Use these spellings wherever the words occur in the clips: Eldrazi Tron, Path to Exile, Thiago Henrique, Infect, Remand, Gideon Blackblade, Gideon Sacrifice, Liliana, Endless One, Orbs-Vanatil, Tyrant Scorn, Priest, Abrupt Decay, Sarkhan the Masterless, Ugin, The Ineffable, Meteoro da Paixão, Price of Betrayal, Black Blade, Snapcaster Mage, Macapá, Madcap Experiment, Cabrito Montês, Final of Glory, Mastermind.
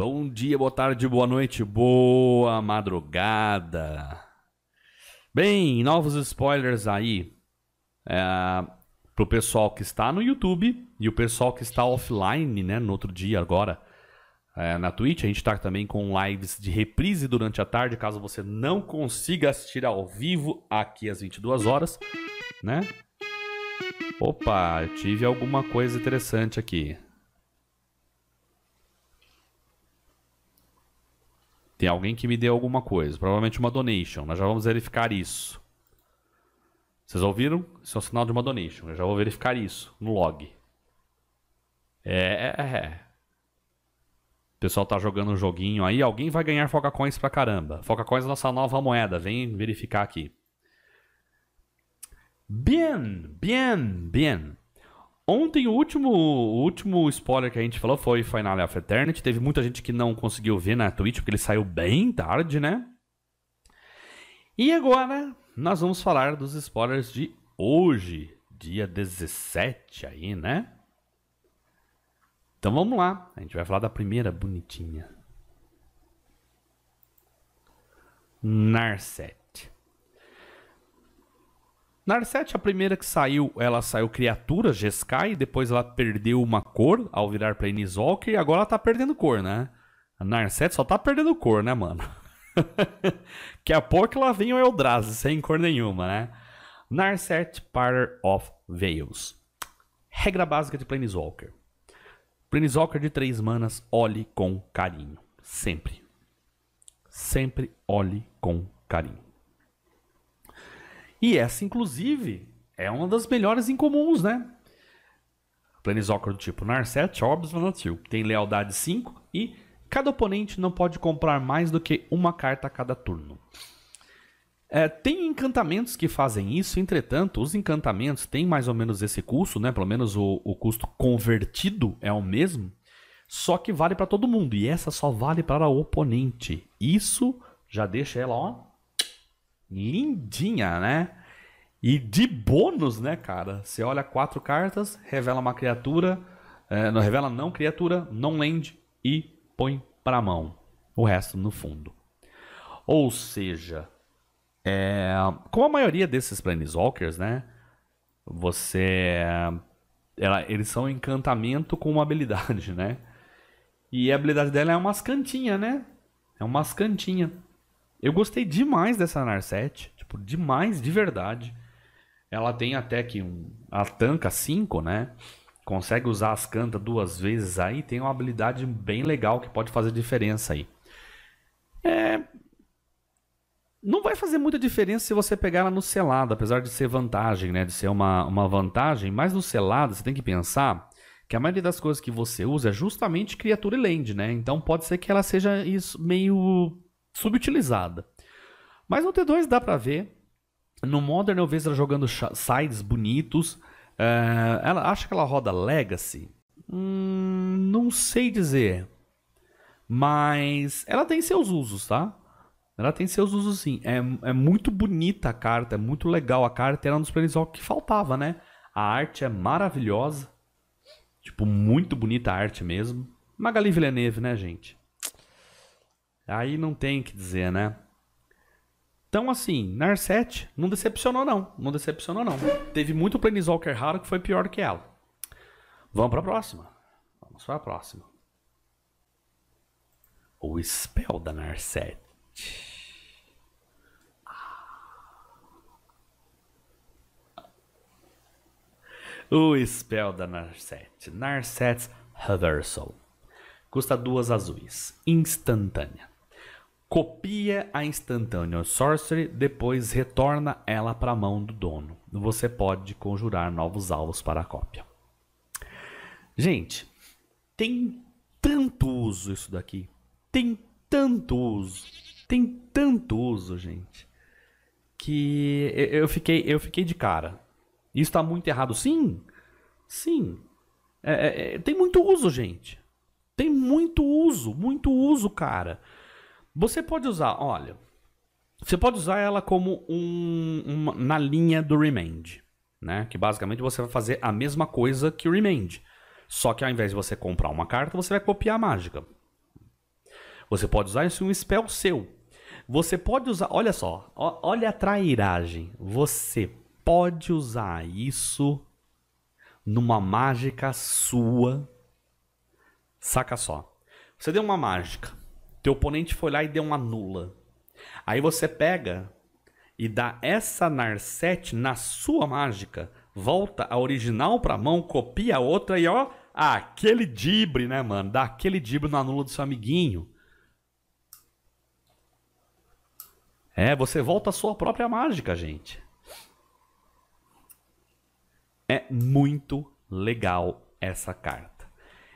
Bom dia, boa tarde, boa noite, boa madrugada. Bem, novos spoilers aí pro pessoal que está no YouTube e o pessoal que está offline, né, no outro dia agora na Twitch. A gente está também com lives de reprise durante a tarde, caso você não consiga assistir ao vivo aqui às 22 horas, né? Opa, eu tive alguma coisa interessante aqui. Tem alguém que me deu alguma coisa, provavelmente uma donation. Nós já vamos verificar isso. Vocês ouviram? Isso é um sinal de uma donation. Eu já vou verificar isso no log. O pessoal tá jogando um joguinho aí. Alguém vai ganhar Foca Coins pra caramba. Foca Coins é nossa nova moeda. Vem verificar aqui. Bien. Ontem o último spoiler que a gente falou foi Final of Eternity. Teve muita gente que não conseguiu ver na Twitch, porque ele saiu bem tarde, né? E agora nós vamos falar dos spoilers de hoje, dia 17 aí, né? Então vamos lá, a gente vai falar da primeira bonitinha. Narset. Narset, a primeira que saiu, ela saiu criatura, Jeskai, depois ela perdeu uma cor ao virar Planeswalker e agora ela tá perdendo cor, né? A Narset só tá perdendo cor, né, mano? Daqui a pouco ela vem o Eldrazi, sem cor nenhuma, né? Narset, Power of Veils. Regra básica de Planeswalker. Planeswalker de 3 manas, olhe com carinho. Sempre. Sempre olhe com carinho. E essa, inclusive, é uma das melhores incomuns, né? Planeswalker do tipo Narset, Orbs-Vanatil. Tem lealdade 5 e cada oponente não pode comprar mais do que uma carta a cada turno. Tem encantamentos que fazem isso, entretanto, os encantamentos têm mais ou menos esse custo, né? Pelo menos o custo convertido é o mesmo, só que vale para todo mundo. E essa só vale para o oponente. Isso já deixa ela, ó, lindinha, né? E de bônus, né, cara? Você olha 4 cartas, revela uma criatura, não revela não criatura, não land e põe pra mão. O resto no fundo. Ou seja, como a maioria desses Planeswalkers, né? Eles são um encantamento com uma habilidade, né? E a habilidade dela é umas cantinhas, né? É umas cantinhas. Eu gostei demais dessa Narset, tipo, demais, de verdade. Ela tem até que ela tanca 5, né? Consegue usar as cantas 2 vezes aí, tem uma habilidade bem legal que pode fazer diferença aí. Não vai fazer muita diferença se você pegar ela no selado, apesar de ser vantagem, né? De ser uma vantagem, mas no selado você tem que pensar que a maioria das coisas que você usa é justamente criatura e land, né? Então pode ser que ela seja isso meio subutilizada. Mas no T2 dá pra ver. No Modern eu vejo ela jogando sides bonitos. Ela acha que ela roda Legacy? Não sei dizer. Mas ela tem seus usos, tá? Ela tem seus usos, sim. É muito bonita a carta, é muito legal a carta. Era um dos Planeswalkers que faltava, né? A arte é maravilhosa. Tipo, muito bonita a arte mesmo. Magali Villeneuve, né, gente? Aí não tem o que dizer, né? Então, assim, Narset não decepcionou, não. Não decepcionou, não. Teve muito Planeswalker raro que foi pior que ela. Vamos pra próxima. Vamos pra próxima. O spell da Narset. O spell da Narset. Narset's Reversal. Custa 2 azuis. Instantânea. Copia a instantânea Sorcery, depois retorna ela para a mão do dono. Você pode conjurar novos alvos para a cópia. Gente, tem tanto uso isso daqui. Tem tanto uso. Tem tanto uso, gente. Que eu fiquei de cara. Isso está muito errado. Sim, sim. Tem muito uso, gente. Tem muito uso, cara. Você pode usar, olha, você pode usar ela como na linha do Remand, né? Que basicamente você vai fazer a mesma coisa que o Remand. Só que ao invés de você comprar uma carta, você vai copiar a mágica. Você pode usar isso em um spell seu. Você pode usar... Olha só. Olha a trairagem. Você pode usar isso numa mágica sua. Saca só. Você deu uma mágica. Teu oponente foi lá e deu uma nula. Aí você pega e dá essa Narset na sua mágica. Volta a original pra mão, copia a outra e ó... Aquele dibre, né, mano? Dá aquele dibre na nula do seu amiguinho. É, você volta a sua própria mágica, gente. É muito legal essa carta.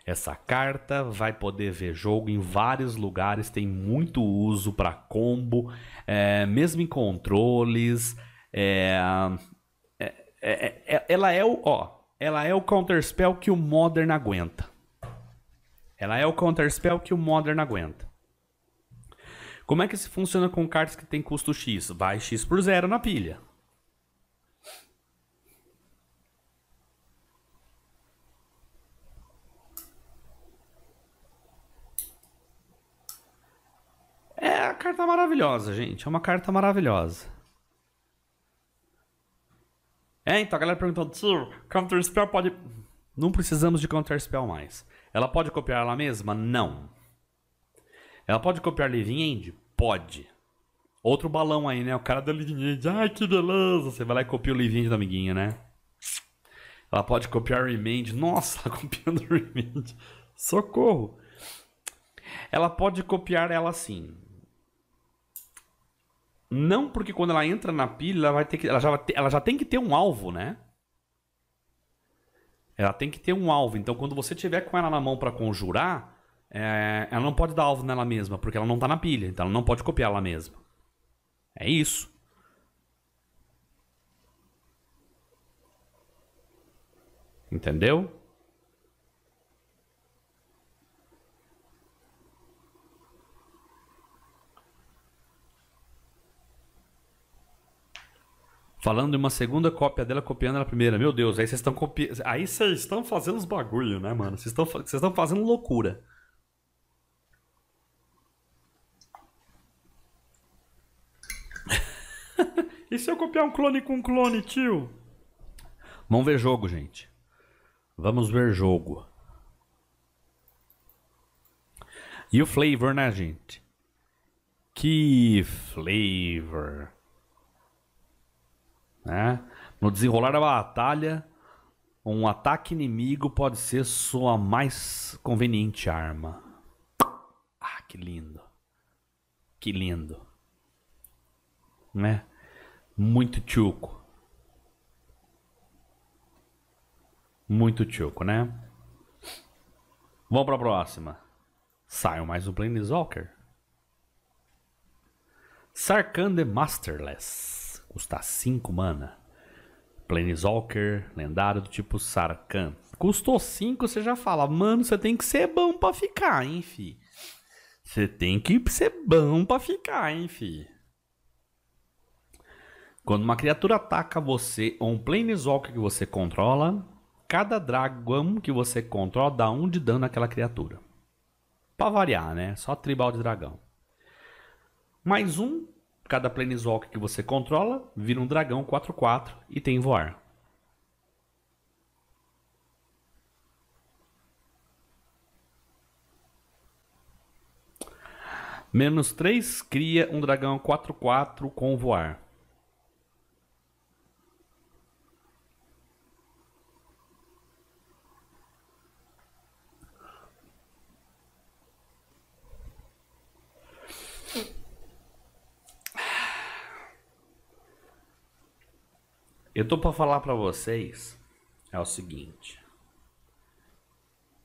Essa carta vai poder ver jogo em vários lugares. Tem muito uso para combo. Mesmo em controles. Ela é o... Ó, ela é o counterspell que o Modern aguenta. Ela é o counterspell que o Modern aguenta. Como é que isso funciona com cartas que tem custo X? Vai X por 0 na pilha. É uma carta maravilhosa, gente. É uma carta maravilhosa. É, então a galera perguntando, Counterspell pode... Não precisamos de Counterspell mais. Ela pode copiar ela mesma? Não. Ela pode copiar Living End? Pode. Outro balão aí, né? O cara da Living End. Ai, que beleza. Você vai lá e copia o Living End do amiguinho, né? Ela pode copiar Remand. Nossa, ela copiando o Remand. Socorro. Ela pode copiar ela sim. Não, porque quando ela entra na pilha, ela já tem que ter um alvo, né? Ela tem que ter um alvo. Então, quando você tiver com ela na mão para conjurar, ela não pode dar alvo nela mesma, porque ela não tá na pilha. Então, ela não pode copiar ela mesma. É isso. Entendeu? Falando em uma segunda cópia dela, copiando a primeira. Meu Deus, aí vocês estão copiando. Aí vocês estão fazendo os bagulho, né, mano? Vocês estão fazendo loucura. E se eu copiar um clone com um clone, tio? Vamos ver jogo, gente. Vamos ver jogo. E o flavor, né, gente? Que flavor. Né? No desenrolar da batalha, um ataque inimigo pode ser sua mais conveniente arma. Ah, que lindo. Que lindo. Né? Muito tchuco. Muito tchuco, né? Vamos para a próxima. Saiu mais um Planeswalker. Sarkhan the Masterless. Custa 5 mana. Planeswalker, lendário do tipo Sarkhan. Custou 5, você já fala, mano, você tem que ser bom pra ficar, hein, fi. Você tem que ser bom pra ficar, hein, fi. Quando uma criatura ataca você ou um Planeswalker que você controla, cada dragão que você controla dá 1 de dano naquela criatura. Pra variar, né? Só tribal de dragão. Mais um. Cada Planeswalker que você controla vira um dragão 4/4 e tem voar. Menos 3 cria um dragão 4/4 com voar. Eu tô pra falar pra vocês é o seguinte.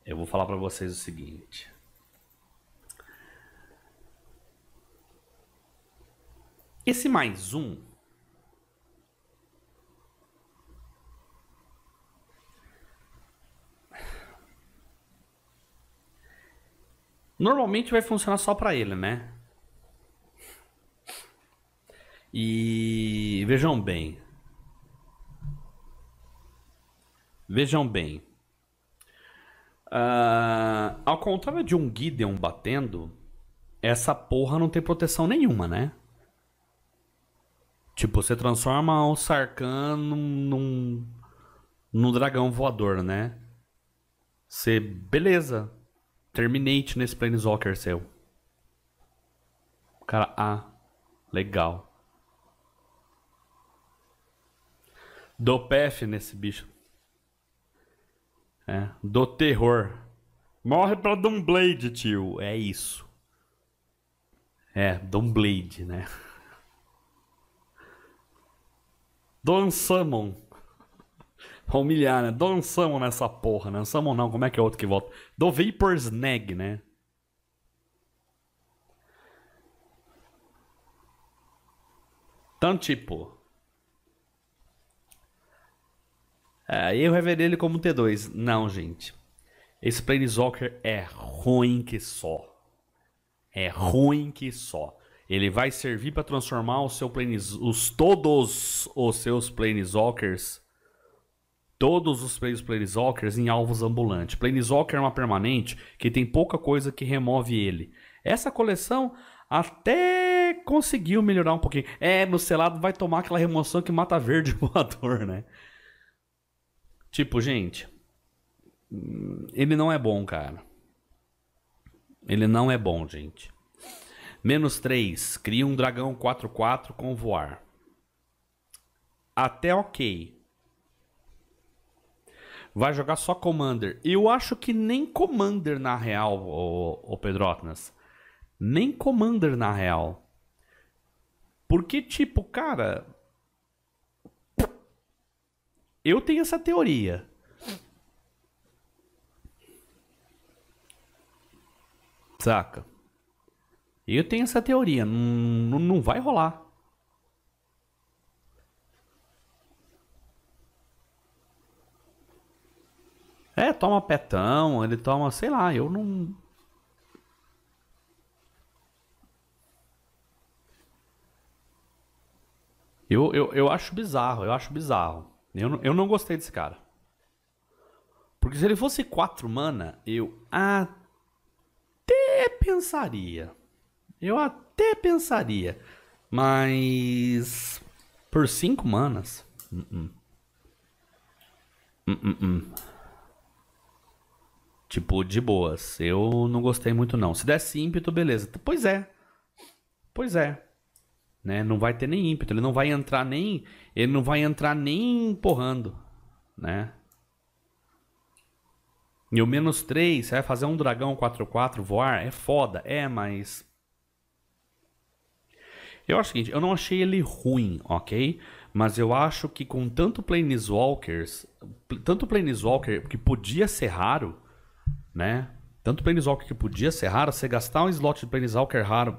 Eu vou falar pra vocês o seguinte. Esse mais um normalmente vai funcionar só pra ele, né? E vejam bem. Vejam bem, ao contrário de um Gideon batendo, essa porra não tem proteção nenhuma, né? Tipo, você transforma o Sarkhan num dragão voador, né? Você... beleza. Terminate nesse Planeswalker seu. Cara, ah, legal. Dou PF nesse bicho. É, dou terror. Morre pra Doomblade, tio. É isso. É, Doomblade, né? Dou Unsummon. Pra humilhar, né? Dou Unsummon nessa porra, né? Unsummon não, como é que é outro que volta? Dou Vapor Snag, né? Então, tipo... é, eu revelei ele como T2. Não, gente. Esse Planeswalker é ruim que só. É ruim que só. Ele vai servir para transformar o seu todos os seus Planeswalkers... todos os Planeswalkers em alvos ambulantes. Planeswalker é uma permanente que tem pouca coisa que remove ele. Essa coleção até conseguiu melhorar um pouquinho. É, no selado vai tomar aquela remoção que mata verde voador, né? Tipo, gente, ele não é bom, cara. Ele não é bom, gente. Menos 3, cria um dragão 4/4 com voar. Até ok. Vai jogar só Commander. Eu acho que nem Commander na real, o Pedrotas. Nem Commander na real. Porque, tipo, cara... eu tenho essa teoria. Saca? Eu tenho essa teoria. Não vai rolar. É, toma petão, ele toma, sei lá, eu não... Eu acho bizarro, eu acho bizarro. Eu não gostei desse cara. Porque se ele fosse 4 mana, eu até pensaria. Eu até pensaria. Mas... por 5 manas? Tipo, de boas. Eu não gostei muito, não. Se desse ímpeto, beleza. Pois é. Pois é. Né? Não vai ter nem ímpeto. Ele não vai entrar nem... ele não vai entrar nem empurrando. Né? E o menos 3, você vai fazer um dragão 4/4 voar? É foda. É, mas... eu acho o seguinte. Eu não achei ele ruim, ok? Mas eu acho que com tanto Planeswalkers... tanto Planeswalker que podia ser raro... né? Tanto Planeswalker que podia ser raro, você gastar um slot de Planeswalker raro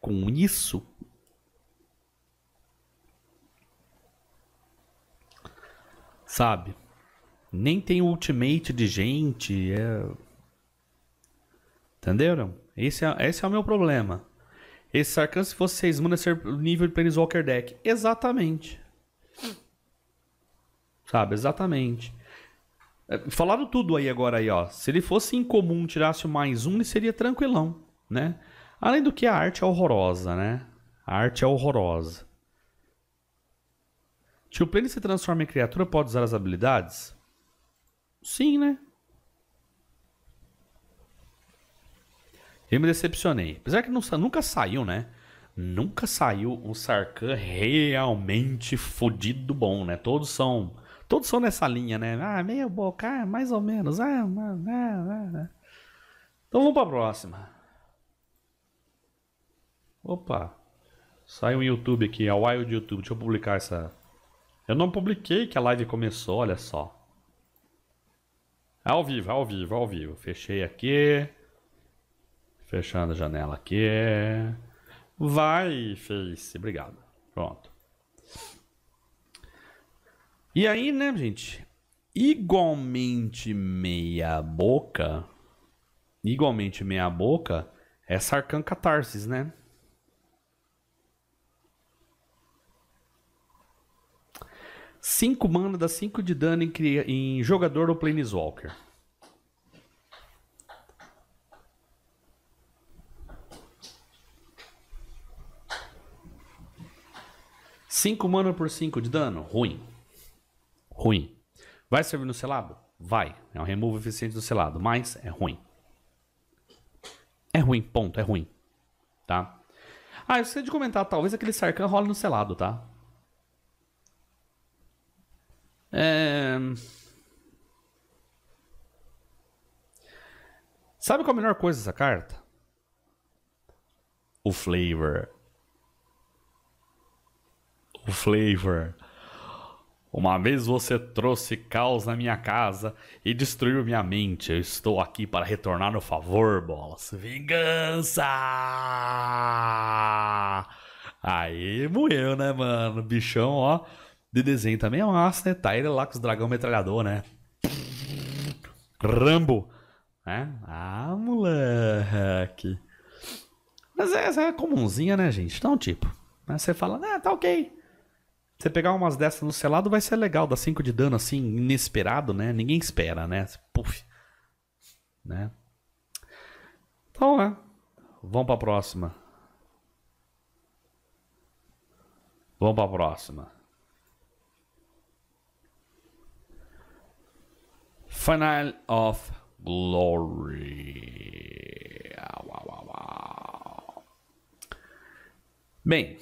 com isso. Sabe? Nem tem ultimate de gente. É... entenderam? Esse é o meu problema. Esse Sarkhan, se fosse 6 mana, ser nível de Planeswalker deck. Exatamente. Sabe? Exatamente. Falaram tudo aí agora aí, ó. Se ele fosse incomum, tirasse o +1, ele seria tranquilão, né? Além do que a arte é horrorosa, né? A arte é horrorosa. Tio Plane se transforma em criatura, pode usar as habilidades? Sim, né? Eu me decepcionei. Apesar que nunca saiu, né? Nunca saiu um Sarkhan realmente fodido bom, né? Todos são nessa linha, né? Ah, meio boca, mais ou menos. Então vamos para a próxima. Opa. Saiu um YouTube aqui, a Wild YouTube. Deixa eu publicar essa. Eu não publiquei que a live começou, olha só. Ao vivo, ao vivo, ao vivo. Fechei aqui. Fechando a janela aqui. Vai, Face. Obrigado. Pronto. E aí, né, gente, igualmente meia boca, é Sarkhan Catarsis, né? Cinco mana dá 5 de dano em jogador ou Planeswalker. 5 mana por 5 de dano? Ruim. Ruim. Vai servir no selado? Vai. É um removal eficiente do selado, mas é ruim. É ruim, ponto. É ruim. Tá? Ah, eu esqueci de comentar. Talvez aquele Sarkhan role no selado, tá? Sabe qual é a melhor coisa dessa carta? O flavor. O flavor. Uma vez você trouxe caos na minha casa e destruiu minha mente. Eu estou aqui para retornar o favor, Bolas. Vingança! Aí moeu, né, mano? Bichão, ó. De desenho também é massa, né? Tá ele lá com os dragão metralhador, né? Rambo. Né? Ah, moleque. Mas essa é comunzinha, né, gente? Então, tipo, você fala, ah, tá ok. Você pegar umas dessas no selado vai ser legal. Dá 5 de dano, assim, inesperado, né? Ninguém espera, né? Puf. Né? Então, é. Vamos pra próxima. Vamos pra próxima. Final of Glory. Bem...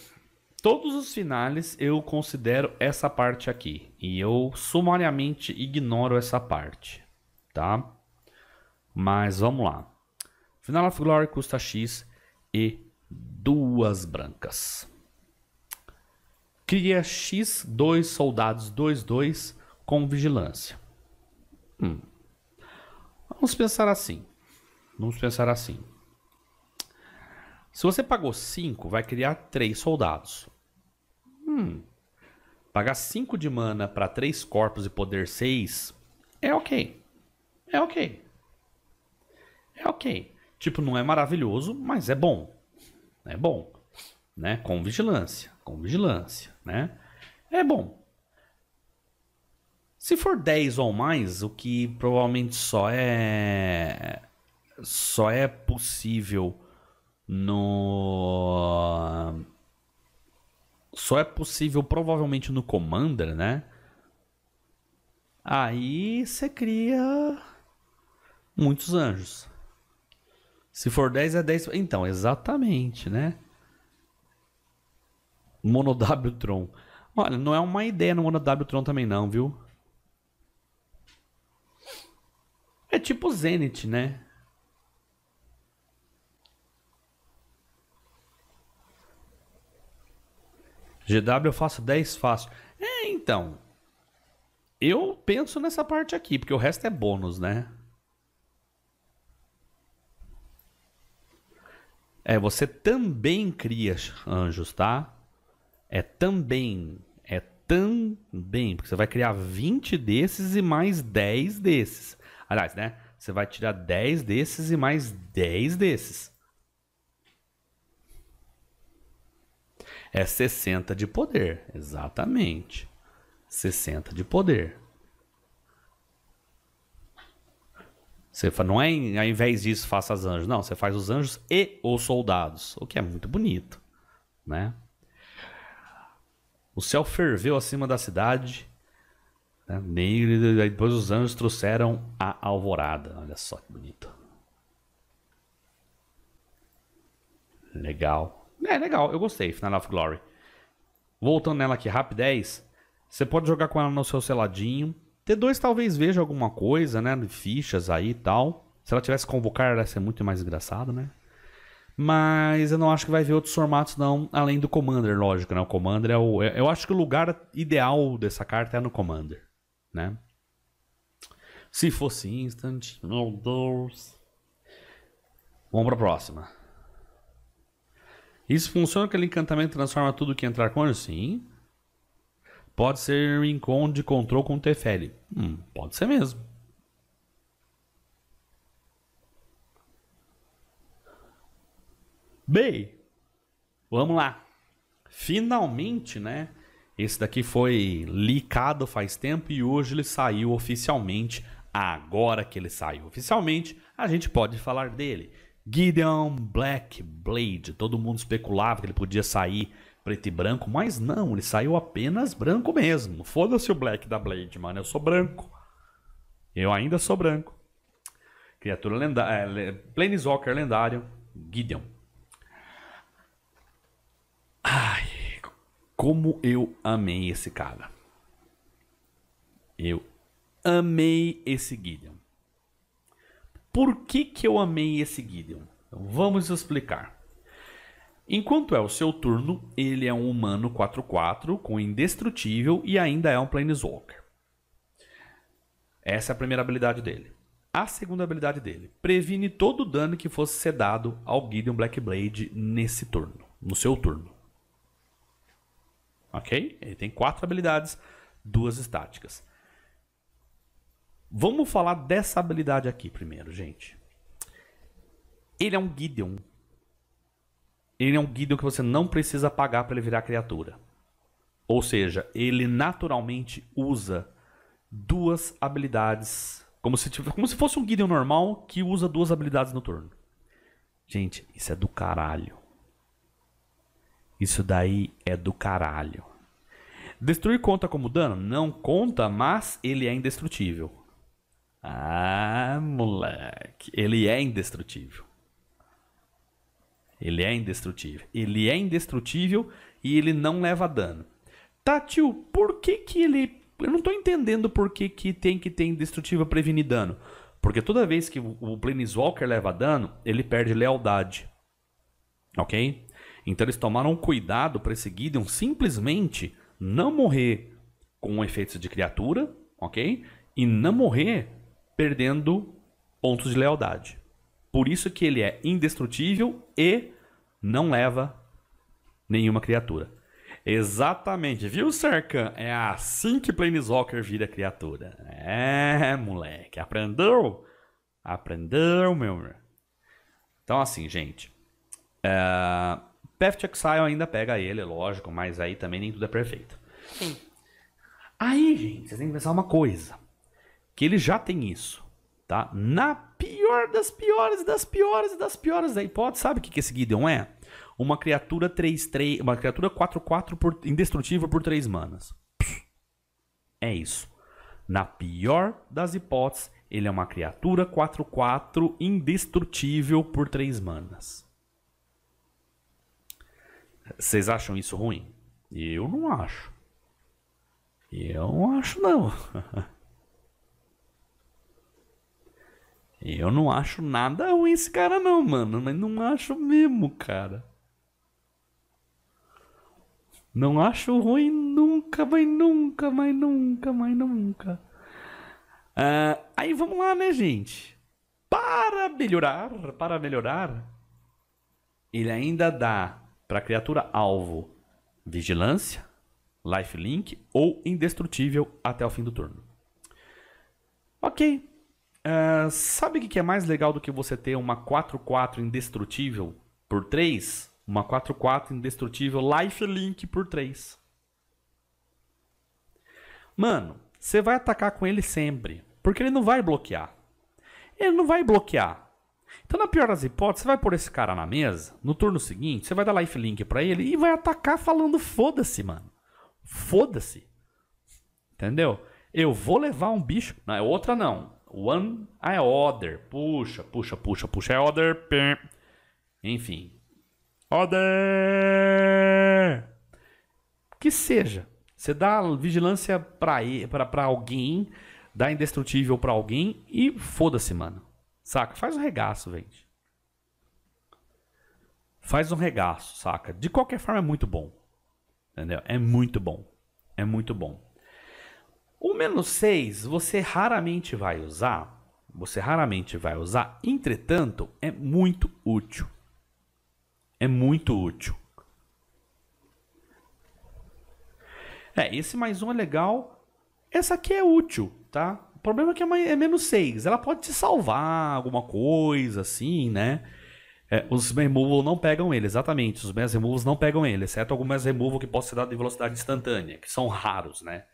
Todos os finais eu considero essa parte aqui. E eu sumariamente ignoro essa parte. Tá? Mas vamos lá. Final of Glory custa X e 2 brancas. Cria X, 2 soldados, 2, 2 com vigilância. Vamos pensar assim. Vamos pensar assim. Se você pagou 5, vai criar 3 soldados. Pagar 5 de mana para 3 corpos e poder 6 é ok. É ok. É ok. Tipo, não é maravilhoso, mas é bom. É bom. Né? Com vigilância. Com vigilância. Né? É bom. Se for 10 ou mais, o que provavelmente só é possível... Só é possível provavelmente no Commander, né? Aí você cria muitos anjos. Se for 10 é 10. Então, exatamente, né? Monodábio Tron. Olha, não é uma ideia no Monodábio Tron também não, viu? É tipo Zenith, né? GW eu faço 10 fácil. É, então. Eu penso nessa parte aqui, porque o resto é bônus, né? É, você também cria anjos, tá? É também. É também. Porque você vai criar 20 desses e mais 10 desses. Aliás, né? Você vai tirar 10 desses e mais 10 desses. É 60 de poder, exatamente. 60 de poder. Você não é, ao invés disso, faça os anjos. Não, você faz os anjos e os soldados, o que é muito bonito, né? O céu ferveu acima da cidade, né? E depois os anjos trouxeram a alvorada. Olha só que bonito. Legal. É legal, eu gostei, Final of Glory. Voltando nela aqui, rapidez. Você pode jogar com ela no seu seladinho. T2 talvez veja alguma coisa, né? Fichas aí e tal. Se ela tivesse convocar, ela ia ser muito mais engraçada, né? Mas eu não acho que vai ver outros formatos, não. Além do Commander, lógico, né? O Commander é o... Eu acho que o lugar ideal dessa carta é no Commander, né? Se fosse Instant... Meu Deus. Vamos pra próxima. Isso funciona, aquele encantamento transforma tudo que entrar com anjo? Sim. Pode ser encontro de control com Teferi. Pode ser mesmo. Bem, vamos lá. Finalmente, né? Esse daqui foi leakado faz tempo e hoje ele saiu oficialmente. Agora que ele saiu oficialmente, a gente pode falar dele. Gideon Blackblade, todo mundo especulava que ele podia sair preto e branco, mas não, ele saiu apenas branco mesmo. Foda-se o black da Blade, mano, eu sou branco. Eu ainda sou branco. Criatura lendária, Planeswalker lendário, Gideon. Ai, como eu amei esse cara. Eu amei esse Gideon. Por que que eu amei esse Gideon? Então, vamos explicar. Enquanto é o seu turno, ele é um humano 4/4 com indestrutível e ainda é um Planeswalker. Essa é a primeira habilidade dele. A segunda habilidade dele, previne todo o dano que fosse ser dado ao Gideon Blackblade nesse turno, no seu turno. Ok? Ele tem 4 habilidades, 2 estáticas. Vamos falar dessa habilidade aqui primeiro, gente. Ele é um Gideon. Ele é um Gideon que você não precisa pagar para ele virar criatura. Ou seja, ele naturalmente usa 2 habilidades. Como se fosse um Gideon normal que usa 2 habilidades no turno. Gente, isso é do caralho. Isso daí é do caralho. Destruir conta como dano? Não conta, mas ele é indestrutível. Ah, moleque. Ele é indestrutível. Ele é indestrutível. Ele é indestrutível e ele não leva dano. Tá, tio, por que que ele... Eu não tô entendendo por que que tem indestrutível prevenir dano. Porque toda vez que o Planeswalker leva dano, ele perde lealdade. Ok? Então eles tomaram cuidado para esse Gideon simplesmente não morrer com efeitos de criatura, ok? E não morrer perdendo pontos de lealdade. Por isso que ele é indestrutível e não leva nenhuma criatura. Exatamente, viu, Sarkhan? É assim que Planeswalker vira criatura. É, moleque, aprendeu? Aprendeu, meu irmão. Então, assim, gente, Path to Exile ainda pega ele, é lógico, mas aí também nem tudo é perfeito. Sim. Aí, gente, vocês têm que pensar uma coisa, que ele já tem isso, tá? Na pior das piores, da hipótese, sabe o que esse Gideon é? Uma criatura 3/3, uma criatura 4/4 indestrutível por 3 manas. É isso. Na pior das hipóteses, ele é uma criatura 4/4 indestrutível por 3 manas. Vocês acham isso ruim? Eu não acho. Eu não acho, não. Eu não acho nada ruim esse cara não, mano. Mas não acho mesmo, cara. Não acho ruim nunca, mas nunca, mas nunca, mas nunca. Aí vamos lá, né, gente? Para melhorar, ele ainda dá para criatura alvo vigilância, lifelink ou indestrutível até o fim do turno. Ok. Sabe o que é mais legal do que você ter uma 4/4 indestrutível por 3? Uma 4/4 indestrutível lifelink por 3. Mano, você vai atacar com ele sempre, porque ele não vai bloquear. Ele não vai bloquear. Então, na pior das hipóteses, você vai pôr esse cara na mesa, no turno seguinte, você vai dar lifelink pra ele e vai atacar falando foda-se, mano. Foda-se. Entendeu? Eu vou levar um bicho... Não, é outra não. One, é other. Puxa, puxa, puxa, puxa. É other. Enfim. Other. Que seja. Você dá vigilância pra alguém. Dá indestrutível pra alguém. E foda-se, mano. Saca? Faz um regaço, gente. Faz um regaço, saca? De qualquer forma é muito bom. Entendeu? É muito bom. É muito bom. O menos 6 você raramente vai usar, entretanto, é muito útil. É muito útil. É, esse mais um é legal. Essa aqui é útil, tá? O problema é que é menos 6. Ela pode te salvar alguma coisa assim, né? É, os removal não pegam ele, exatamente. Os mass removals não pegam ele, exceto algumas removal que possam ser dados de velocidade instantânea, que são raros, né?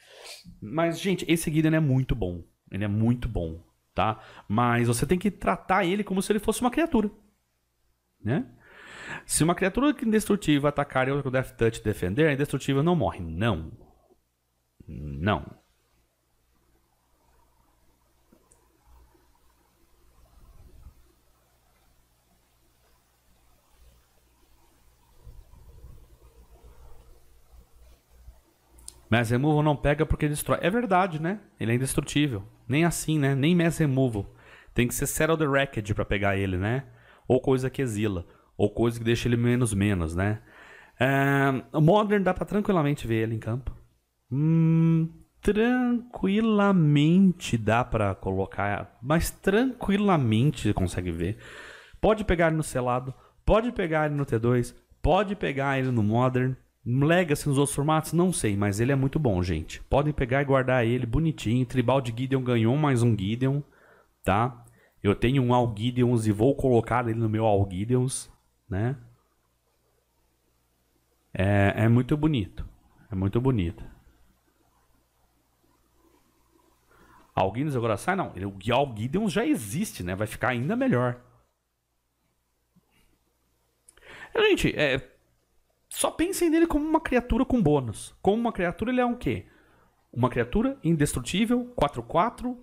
Mas, gente, esse Gideon é muito bom. Ele é muito bom, tá? Mas você tem que tratar ele como se ele fosse uma criatura, né? Se uma criatura indestrutível atacar e outra com Death Touch defender, a indestrutível não morre. Não. Não. Mass Removal não pega porque destrói. É verdade, né? Ele é indestrutível. Nem assim, né? Nem Mass Removal. Tem que ser Settle the Wreckage pra pegar ele, né? Ou coisa que exila. Ou coisa que deixa ele menos, né? Modern dá pra tranquilamente ver ele em campo. Tranquilamente dá pra colocar. Mas tranquilamente consegue ver. Pode pegar ele no selado. Pode pegar ele no T2. Pode pegar ele no Modern. Legacy nos outros formatos? Não sei, mas ele é muito bom, gente. Podem pegar e guardar ele bonitinho. Tribal de Gideon ganhou mais um Gideon, tá? Eu tenho um All Gideons e vou colocar ele no meu All Gideons, né? É muito bonito. É muito bonito. All Gideons agora sai? Não, o All Gideons já existe, né? Vai ficar ainda melhor. Gente, só pensem nele como uma criatura com bônus. Como uma criatura, ele é um quê? Uma criatura indestrutível, 4-4.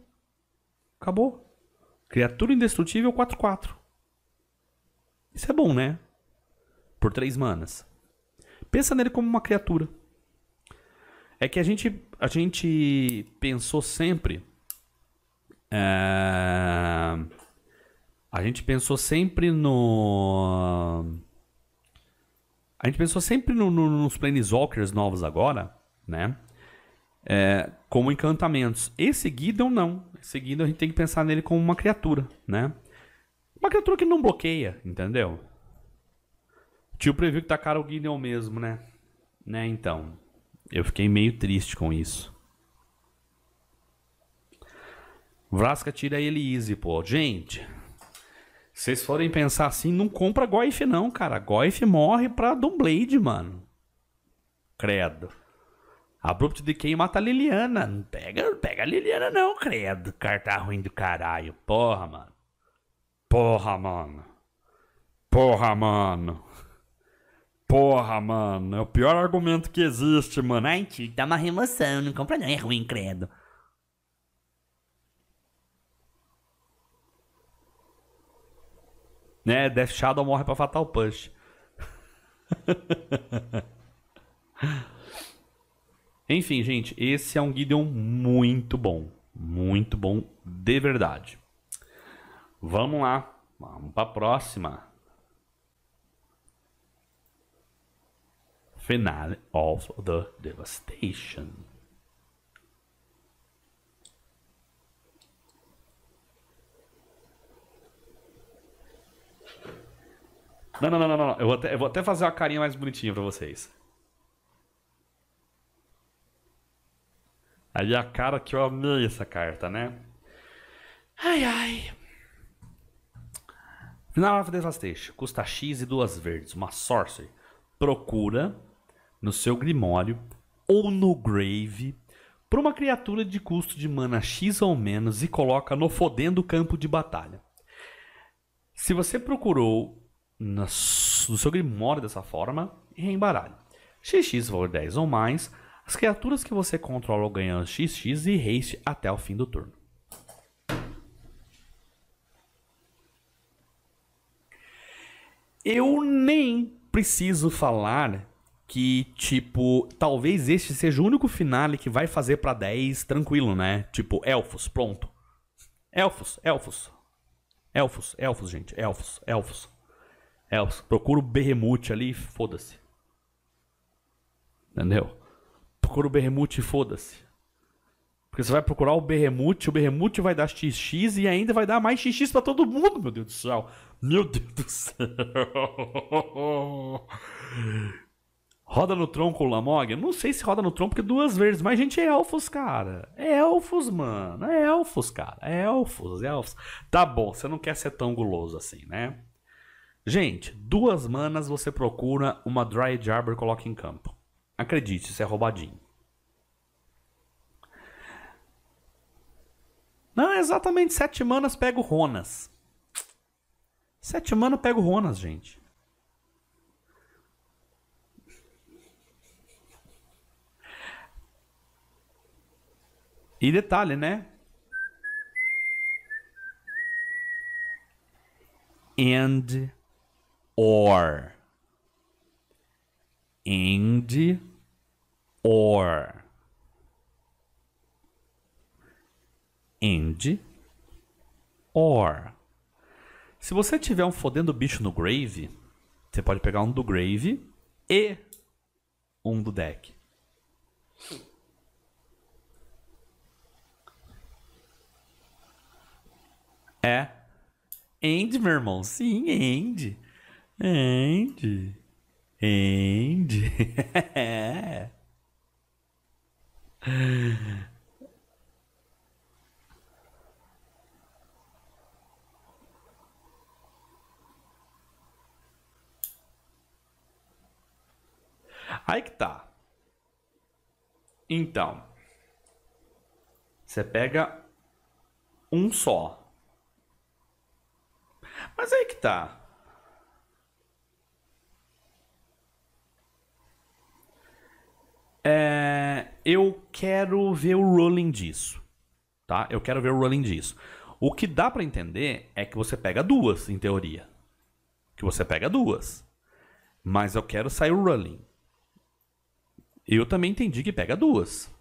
Acabou. Criatura indestrutível, 4-4. Isso é bom, né? Por 3 manas. Pensa nele como uma criatura. É que a gente pensou sempre... nos Planeswalkers novos agora, né? Como encantamentos. Esse Gideon não. Esse Gideon a gente tem que pensar nele como uma criatura, né? Uma criatura que não bloqueia, entendeu? Tio previu que tacaram o Gideon mesmo, né? Então, eu fiquei meio triste com isso. Vraska tira ele easy, pô. Gente... Se vocês forem pensar assim, não compra Goyf não, cara. Goyf morre pra Doomblade, mano. Credo. Abrupt Decay mata a Liliana. Não pega a Liliana não, credo. Carta ruim do caralho. Porra, mano. Porra, mano. Porra, mano. Porra, mano. É o pior argumento que existe, mano. Ai, tio, dá uma remoção. Não compra não, é ruim, credo. Né, Death Shadow morre pra Fatal Push. Enfim, gente, esse é um Gideon muito bom. Muito bom de verdade. Vamos lá. Vamos pra próxima. Finale of the Devastation. Não. Eu vou até fazer uma carinha mais bonitinha pra vocês. Aí a cara que eu amei essa carta, né? Ai. Final of Devastation. Custa X e 2 verdes. Uma sorcery. Procura no seu grimório ou no grave por uma criatura de custo de mana X ou menos e coloca no fodendo campo de batalha. Se você procurou... no seu grimório dessa forma, reembaralhe. XX valor 10 ou mais, as criaturas que você controla ganham XX e haste até o fim do turno. Eu nem preciso falar que, tipo, talvez este seja o único finale que vai fazer pra 10 tranquilo, né? Tipo, elfos, pronto. Elfos, gente. Procura o Behemoth ali e foda-se. Entendeu? Procura o Behemoth e foda-se. Porque você vai procurar o Behemoth vai dar XX e ainda vai dar mais XX pra todo mundo, meu Deus do céu. Meu Deus do céu. Roda no tronco o Lamog? Eu não sei se roda no tronco porque 2 vezes, mas gente, é elfos, cara. É elfos, mano. Tá bom, você não quer ser tão guloso assim, né? Gente, 2 manas você procura uma Dryad Arbor e coloca em campo. Acredite, isso é roubadinho. Não, exatamente 7 manas pega o Ronas. 7 manas pega o Ronas, gente. E detalhe, né? And or. And or. And or. Se você tiver um fodendo bicho no grave, você pode pegar um do grave e um do deck. É. End, meu irmão. Sim, end. End. End. É. Aí que tá. Então, você pega um só. Mas aí que tá. É, eu quero ver o rolling disso. Tá? Eu quero ver o rolling disso. O que dá pra entender é que você pega duas, em teoria. Que você pega duas. Mas eu quero sair o rolling. Eu também entendi que pega duas.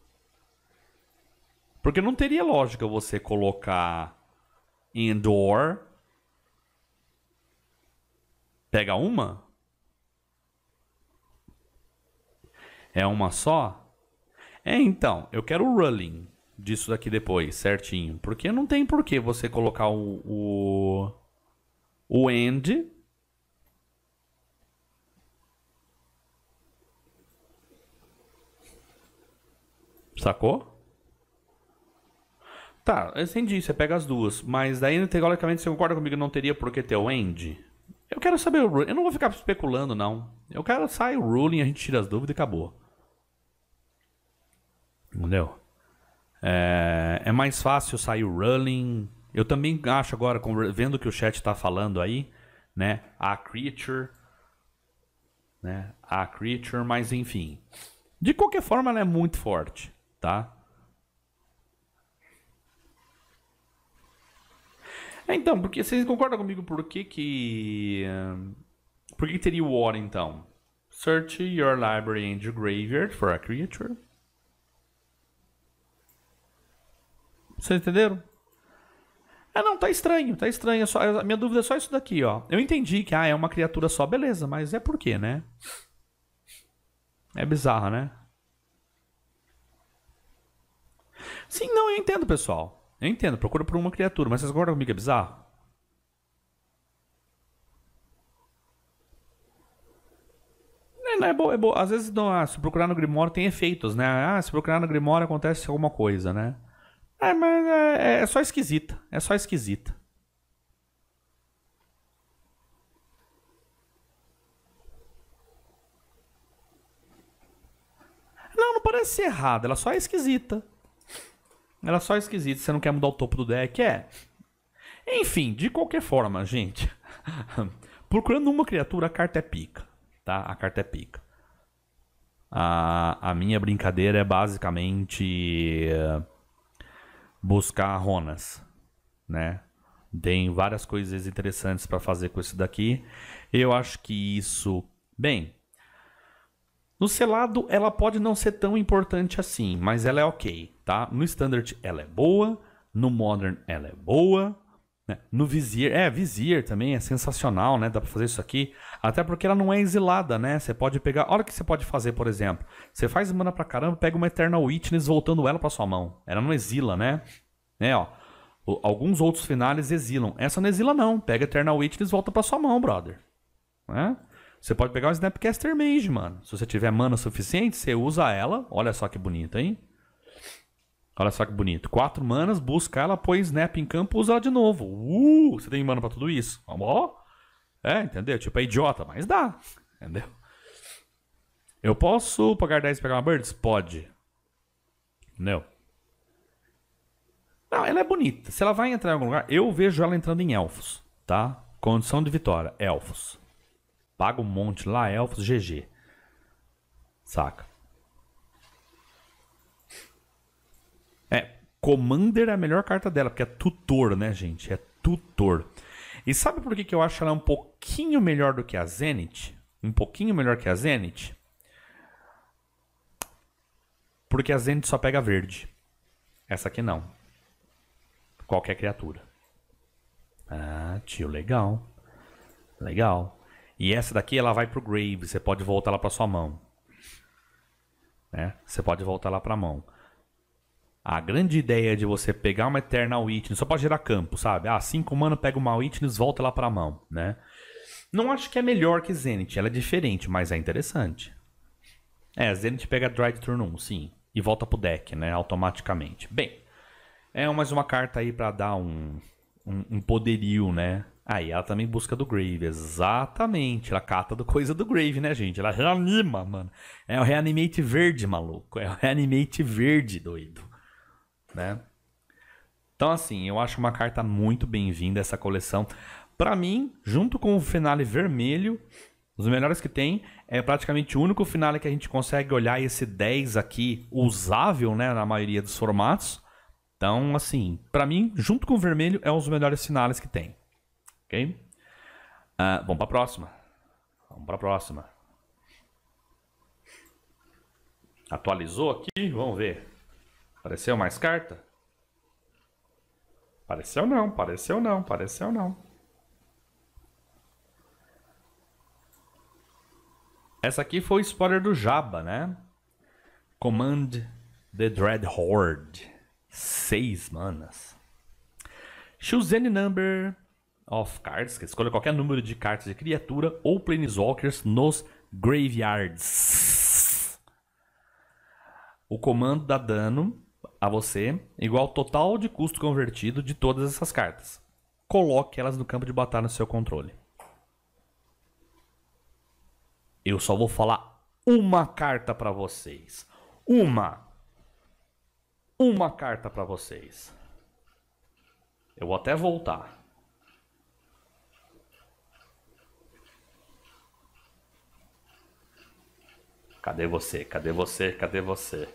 Porque não teria lógica você colocar indoor, pega uma? É uma só? É, então, eu quero o rolling disso daqui depois, certinho. Porque não tem por que você colocar o end... Sacou? Tá, eu entendi, você pega as duas. Mas daí, teoricamente, você concorda comigo que não teria por que ter o end? Eu quero saber o ruling. Eu não vou ficar especulando, não. Eu quero sair o ruling, a gente tira as dúvidas e acabou. Entendeu? É mais fácil sair o ruling. Eu também acho agora, vendo o que o chat tá falando aí, né? A creature. Né? A creature, mas enfim. De qualquer forma, ela é muito forte. Tá? Então, porque vocês concordam comigo por que teria o or então? Search your library and your graveyard for a creature. Vocês entenderam? Ah, não, tá estranho, tá estranho. A minha dúvida é só isso daqui, ó. Eu entendi que é uma criatura só, beleza, mas é por quê, né? É bizarro, né? Sim, não, eu entendo, pessoal. Eu entendo, procura por uma criatura, mas vocês concordam comigo que é bizarro? Não, é boa, é boa. Às vezes, não, se procurar no Grimório tem efeitos, né? Ah, se procurar no Grimório acontece alguma coisa, né? É, mas é só esquisita, é só esquisita. Não, não parece ser errada, ela só é esquisita. Ela só é esquisita, você não quer mudar o topo do deck, é. Enfim, de qualquer forma, gente. Procurando uma criatura, a carta é pica, tá? A carta é pica. A minha brincadeira é basicamente buscar Ronas, né? Tem várias coisas interessantes para fazer com isso daqui. Eu acho que isso... Bem... No selado, ela pode não ser tão importante assim, mas ela é ok, tá? No Standard, ela é boa. No Modern, ela é boa. Né? No Vizier, Vizier também é sensacional, né? Dá pra fazer isso aqui. Até porque ela não é exilada, né? Você pode pegar... Olha o que você pode fazer, por exemplo. Você faz mana pra caramba, pega uma Eternal Witness voltando ela pra sua mão. Ela não exila, né? É, ó. Alguns outros finales exilam. Essa não exila, não. Pega Eternal Witness e volta pra sua mão, brother. Né? Você pode pegar um Snapcaster Mage, mano. Se você tiver mana suficiente, você usa ela. Olha só que bonito, hein? Olha só que bonito. 4 manas, busca ela, põe Snap em campo, usa ela de novo. Você tem mana pra tudo isso? Ó. É, entendeu? Tipo, é idiota, mas dá. Entendeu? Eu posso pagar 10 e pegar uma Birds? Pode. Entendeu? Não, ela é bonita. Se ela vai entrar em algum lugar, eu vejo ela entrando em Elfos, tá? Condição de vitória, Elfos. Paga um monte lá, elfos, GG. Saca? É, Commander é a melhor carta dela, porque é tutor, né, gente? É tutor. E sabe por que, que eu acho ela um pouquinho melhor do que a Zenith? Um pouquinho melhor que a Zenith? Porque a Zenith só pega verde. Essa aqui não. Qualquer criatura. Ah, tio, legal. Legal. E essa daqui ela vai pro grave. Você pode voltar lá pra sua mão. Né? Você pode voltar lá pra mão. A grande ideia de você pegar uma Eternal Witness, só pode gerar campo, sabe? Ah, 5 mana, pega uma Witness, volta lá pra mão, né? Não acho que é melhor que Zenith, ela é diferente, mas é interessante. É, Zenith pega Drive turno 1, sim, e volta pro deck, né, automaticamente. Bem, é mais uma carta aí pra dar um poderio, né? Aí ela também busca do Grave, exatamente, ela cata do coisa do Grave, né, gente? Ela reanima, mano. É o Reanimate verde, maluco, é o Reanimate verde, doido. Né? Então assim, eu acho uma carta muito bem-vinda essa coleção. Pra mim, junto com o Finale vermelho, os melhores que tem. É praticamente o único Finale que a gente consegue olhar esse 10 aqui usável, né, na maioria dos formatos. Então assim, pra mim, junto com o vermelho, é um dos melhores Finales que tem. Ok? Vamos pra próxima. Vamos pra próxima. Atualizou aqui, vamos ver. Apareceu mais carta? Apareceu não, apareceu não, apareceu não. Essa aqui foi o spoiler do Jabba, né? Command the Dreadhorde. 6 manas. Choose any number of cards. Escolha qualquer número de cartas de criatura ou planeswalkers nos graveyards. O comando dá dano a você igual ao total de custo convertido de todas essas cartas. Coloque elas no campo de batalha no seu controle. Eu só vou falar uma carta pra vocês. Uma carta pra vocês. Eu vou até voltar. Cadê você? Cadê você? Cadê você?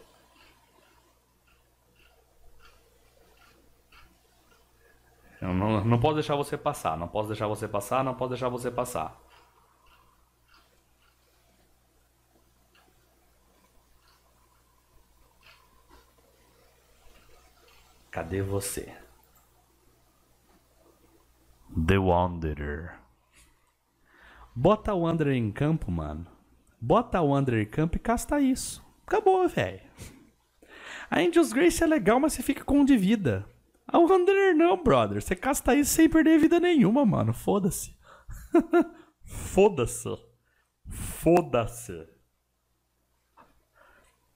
Eu não posso deixar você passar, não posso deixar você passar, não posso deixar você passar. Cadê você? The Wanderer. Bota o Wanderer em campo, mano. Bota o Wanderer em campo e casta isso. Acabou, velho. A Angel's Grace é legal, mas você fica com um de vida. A Wanderer não, brother. Você casta isso sem perder vida nenhuma, mano. Foda-se. Foda-se. Foda-se.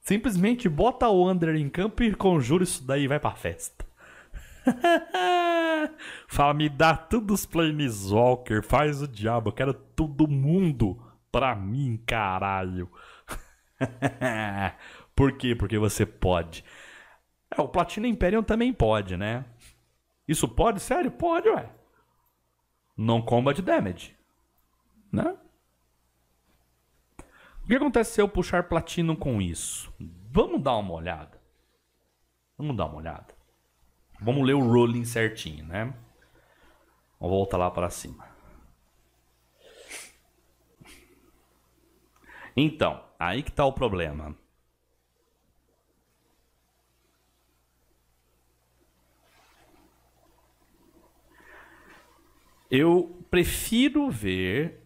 Simplesmente bota o Wanderer em campo e conjura isso daí e vai pra festa. Fala, me dá tudo os planeswalker. Faz o diabo. Eu quero todo mundo pra mim, caralho. Por quê? Porque você pode. É, o Platinum Imperium também pode, né? Isso pode? Sério? Pode, ué. Non-combat damage. Né? O que acontece se eu puxar Platinum com isso? Vamos dar uma olhada. Vamos dar uma olhada. Vamos ler o rolling certinho, né? Vamos voltar lá para cima. Então, aí que tá o problema. Eu prefiro ver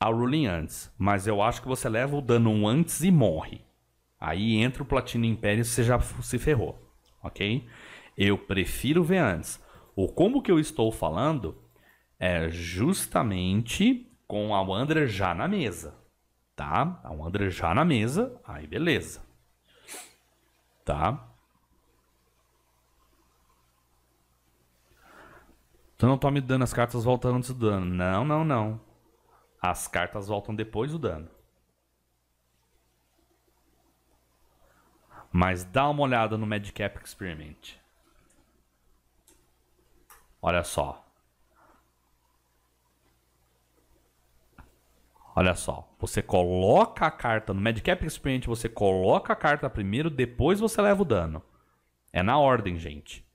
a ruling antes, mas eu acho que você leva o dano 1 antes e morre. Aí entra o Platinum Império e você já se ferrou, ok? Eu prefiro ver antes. O combo que eu estou falando é justamente com a Wanderer já na mesa, tá? A Wanderer já na mesa, aí beleza, tá? Tu não tá me dando as cartas voltando antes do dano. Não, não, não. As cartas voltam depois do dano. Mas dá uma olhada no Madcap Experiment. Olha só. Olha só, você coloca a carta no Madcap Experiment, você coloca a carta primeiro, depois você leva o dano. É na ordem, gente.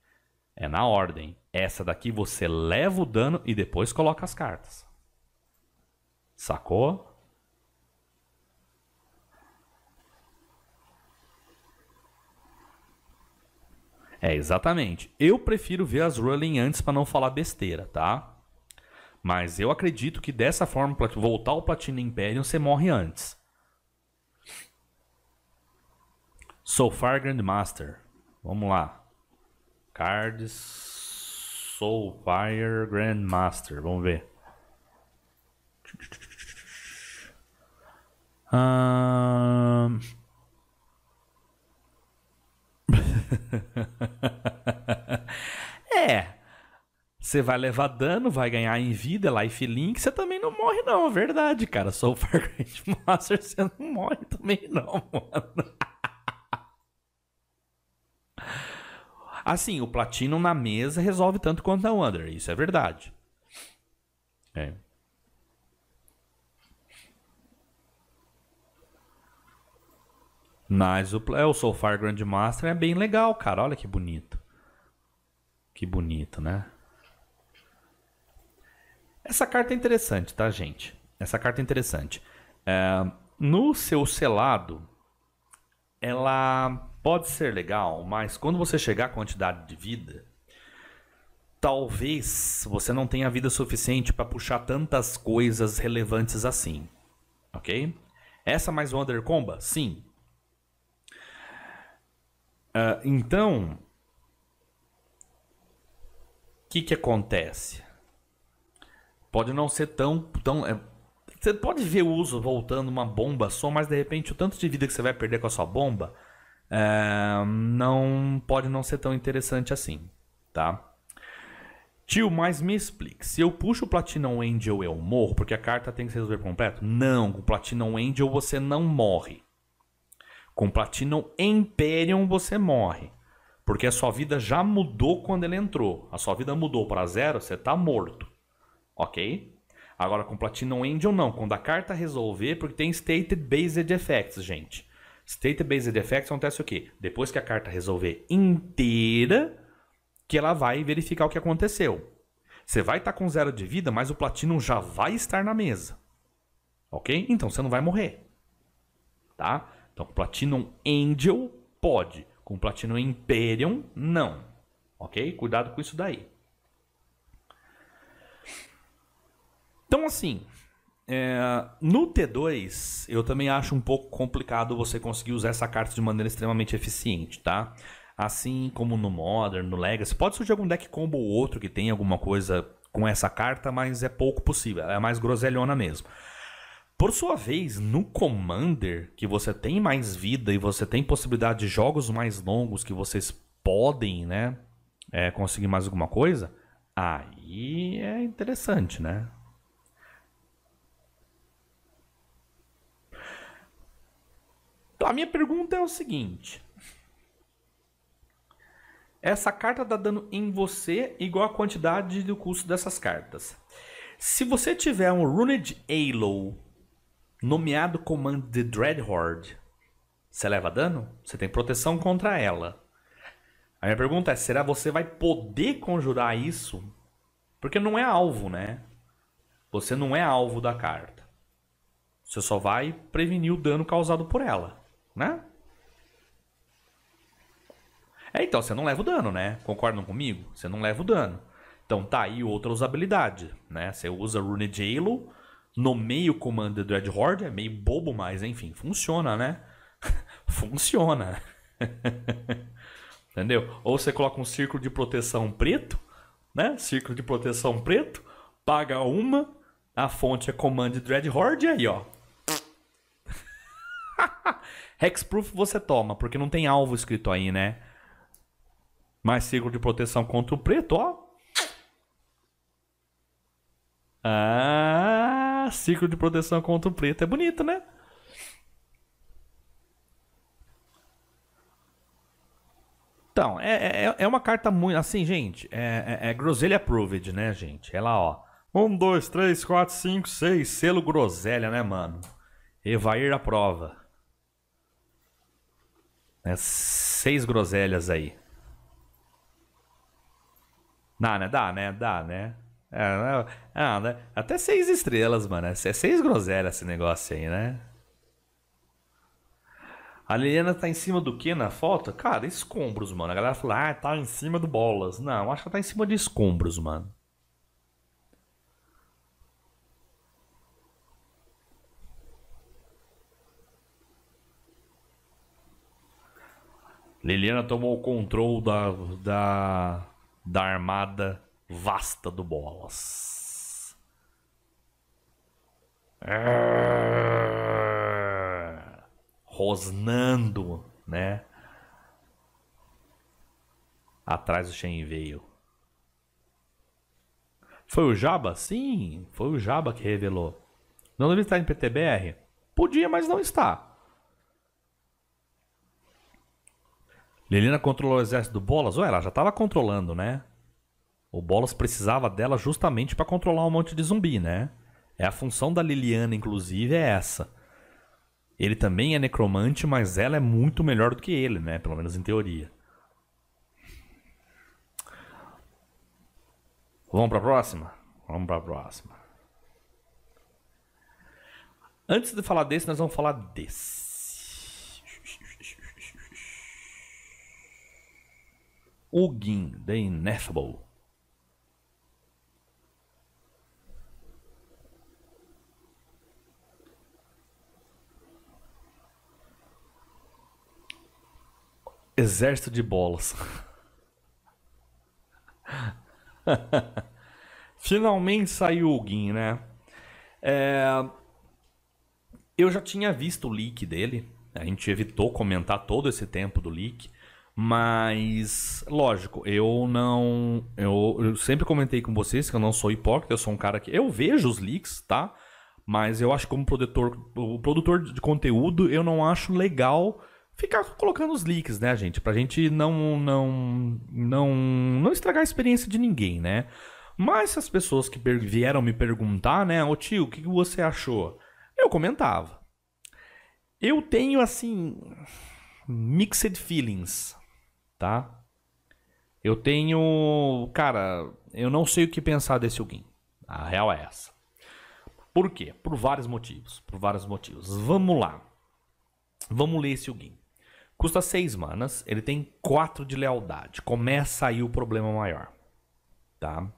É na ordem. Essa daqui você leva o dano e depois coloca as cartas. Sacou? É, exatamente. Eu prefiro ver as ruling antes para não falar besteira, tá? Mas eu acredito que dessa forma, voltar ao Platinum Imperium, você morre antes. Soulfire Grand Master. Vamos lá. Cards. Soulfire Grand Master. Vamos ver. É. Você vai levar dano, vai ganhar em vida, life link, você também não morre não, é verdade, cara. Soulfire Grand Master, você não morre também não, mano. Assim, o Platinum na mesa resolve tanto quanto a Wonder, isso é verdade. É. Mas o Soulfire Grand Master é bem legal, cara, olha que bonito. Que bonito, né? Essa carta é interessante, tá, gente? Essa carta é interessante. É, no seu selado, ela pode ser legal, mas quando você chegar à quantidade de vida, talvez você não tenha vida suficiente para puxar tantas coisas relevantes assim, ok? Essa mais Wonder Comba? Sim. Então, o que acontece? Pode não ser tão você pode ver o uso voltando uma bomba só, mas de repente o tanto de vida que você vai perder com a sua bomba não pode não ser tão interessante assim, tá? Tio, mas me explique. Se eu puxo o Platinum Angel, eu morro? Porque a carta tem que se resolver completo? Não, com o Platinum Angel você não morre. Com o Platinum Imperium você morre. Porque a sua vida já mudou quando ele entrou. A sua vida mudou para zero, você tá morto. Ok? Agora com Platinum Angel não, quando a carta resolver, porque tem State Based Effects, gente. State Based Effects acontece o quê? Depois que a carta resolver inteira, que ela vai verificar o que aconteceu. Você vai estar com zero de vida, mas o Platinum já vai estar na mesa. Ok? Então você não vai morrer. Tá? Então com Platinum Angel pode, com Platinum Imperium não. Ok? Cuidado com isso daí. Então assim, no T2 eu também acho um pouco complicado você conseguir usar essa carta de maneira extremamente eficiente, tá? Assim como no Modern, no Legacy, pode surgir algum deck combo ou outro que tenha alguma coisa com essa carta, mas é pouco possível, ela é mais groselhona mesmo. Por sua vez, no Commander, que você tem mais vida e você tem possibilidade de jogos mais longos que vocês podem, né, conseguir mais alguma coisa, aí é interessante, né? A minha pergunta é o seguinte. Essa carta dá dano em você igual a quantidade do custo dessas cartas. Se você tiver um Runed Halo nomeado Command the Dreadhorde, você leva dano? Você tem proteção contra ela. A minha pergunta é, será que você vai poder conjurar isso? Porque não é alvo, né? Você não é alvo da carta. Você só vai prevenir o dano causado por ela, né? Então, você não leva o dano, né? Concordam comigo? Você não leva o dano. Então, tá aí outra usabilidade, né? Você usa Runed Halo, nomeia o Command the Dreadhorde, é meio bobo, mas enfim, funciona, né? Funciona. Entendeu? Ou você coloca um círculo de proteção preto, né? Círculo de proteção preto, paga uma, a fonte é Command the Dreadhorde, e aí, ó. Hexproof você toma, porque não tem alvo escrito aí, né? Mais círculo de proteção contra o preto, ó. Ah, círculo de proteção contra o preto é bonito, né? Então, é uma carta muito... Assim, gente, é groselha approved, né, gente? Ela, ó. 1, 2, 3, 4, 5, 6. Selo groselha, né, mano? Evair a prova. É 6 groselhas aí. Dá, né? Dá, né? Dá, né? É, até 6 estrelas, mano. É 6 groselhas esse negócio aí, né? A Liliana tá em cima do que na foto? Cara, escombros, mano. A galera falou, ah, tá em cima do Bolas. Não, acho que ela tá em cima de escombros, mano. Liliana tomou o controle da armada vasta do Bolas. Rosnando, né? Atrás do Shen veio. Foi o Jabba? Sim, foi o Jabba que revelou. Não devia estar em PTBR? Podia, mas não está. Liliana controlou o exército do Bolas? Ué, ela já estava controlando, né? O Bolas precisava dela justamente para controlar um monte de zumbi, né? É a função da Liliana, inclusive, é essa. Ele também é necromante, mas ela é muito melhor do que ele, né? Pelo menos em teoria. Vamos para a próxima? Vamos para a próxima. Antes de falar desse, nós vamos falar desse. Ugin, The Ineffable. Exército de Bolas. Finalmente saiu o Ugin, né? Eu já tinha visto o leak dele. A gente evitou comentar todo esse tempo do leak. Mas, lógico, eu não... Eu sempre comentei com vocês que eu não sou hipócrita. Eu sou um cara que... Eu vejo os leaks, tá? Mas eu acho que como produtor de conteúdo, eu não acho legal... Ficar colocando os leaks, né, gente? Pra gente não estragar a experiência de ninguém, né? Mas as pessoas que vieram me perguntar, né? Ô tio, o que você achou? Eu comentava. Eu tenho, assim, mixed feelings, tá? Eu tenho... Cara, eu não sei o que pensar desse alguém. A real é essa. Por quê? Por vários motivos. Por vários motivos. Vamos lá. Vamos ler esse alguém. Custa 6 manas, ele tem 4 de lealdade. Começa aí o problema maior. Tá?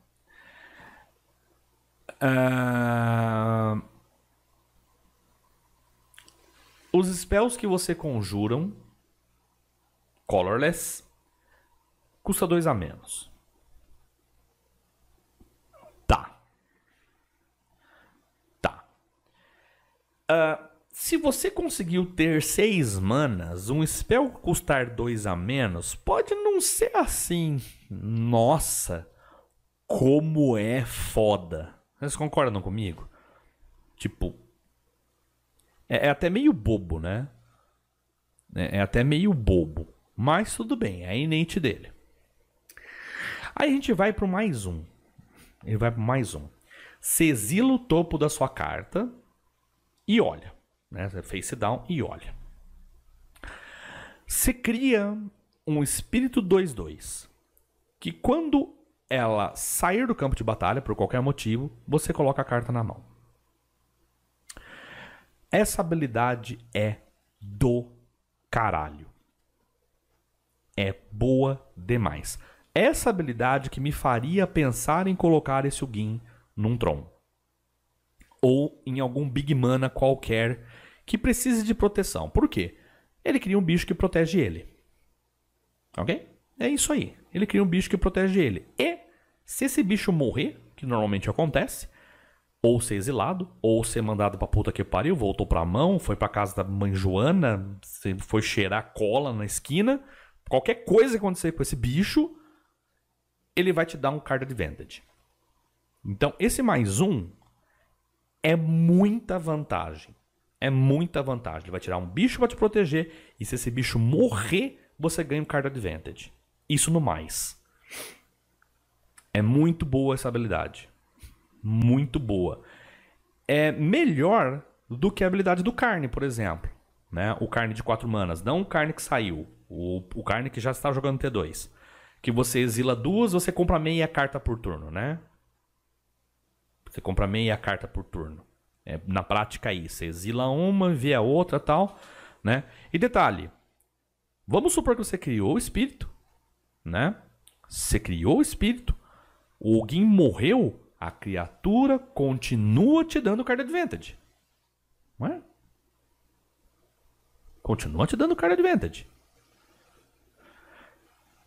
Os spells que você conjuram, colorless, custa 2 a menos. Tá. Tá. Se você conseguiu ter 6 manas, um spell custar 2 a menos, pode não ser assim. Nossa, como é foda. Vocês concordam comigo? Tipo, é até meio bobo, né? É até meio bobo. Mas tudo bem, é inerente dele. Aí a gente vai pro mais um. Ele vai pro mais um. Você exila o topo da sua carta e olha. Né? Face down e olha. Você cria um espírito 2-2 que quando ela sair do campo de batalha por qualquer motivo, você coloca a carta na mão. Essa habilidade é do caralho. É boa demais. Essa habilidade que me faria pensar em colocar esse Ugin num Tron ou em algum big mana qualquer que precise de proteção. Por quê? Ele cria um bicho que protege ele. Ok? É isso aí. Ele cria um bicho que protege ele. E se esse bicho morrer, que normalmente acontece, ou ser exilado, ou ser mandado pra puta que pariu, voltou pra mão, foi pra casa da mãe Joana, foi cheirar cola na esquina, qualquer coisa que acontecer com esse bicho, ele vai te dar um card advantage. Então, esse mais um é muita vantagem. É muita vantagem. Ele vai tirar um bicho para te proteger. E se esse bicho morrer, você ganha um card advantage. Isso no mais. É muito boa essa habilidade. muito boa. É melhor do que a habilidade do Karn, por exemplo, né? O Karn de 4 manas, não o Karn que saiu, o Karn que já está jogando T2. Que você exila duas, você compra meia carta por turno, né? Você compra meia carta por turno. É, na prática aí, você exila uma, vê a outra e tal, né? E detalhe, vamos supor que você criou o espírito, né? Você criou o espírito, o Ogin morreu, a criatura continua te dando card advantage. Não é? Continua te dando card advantage.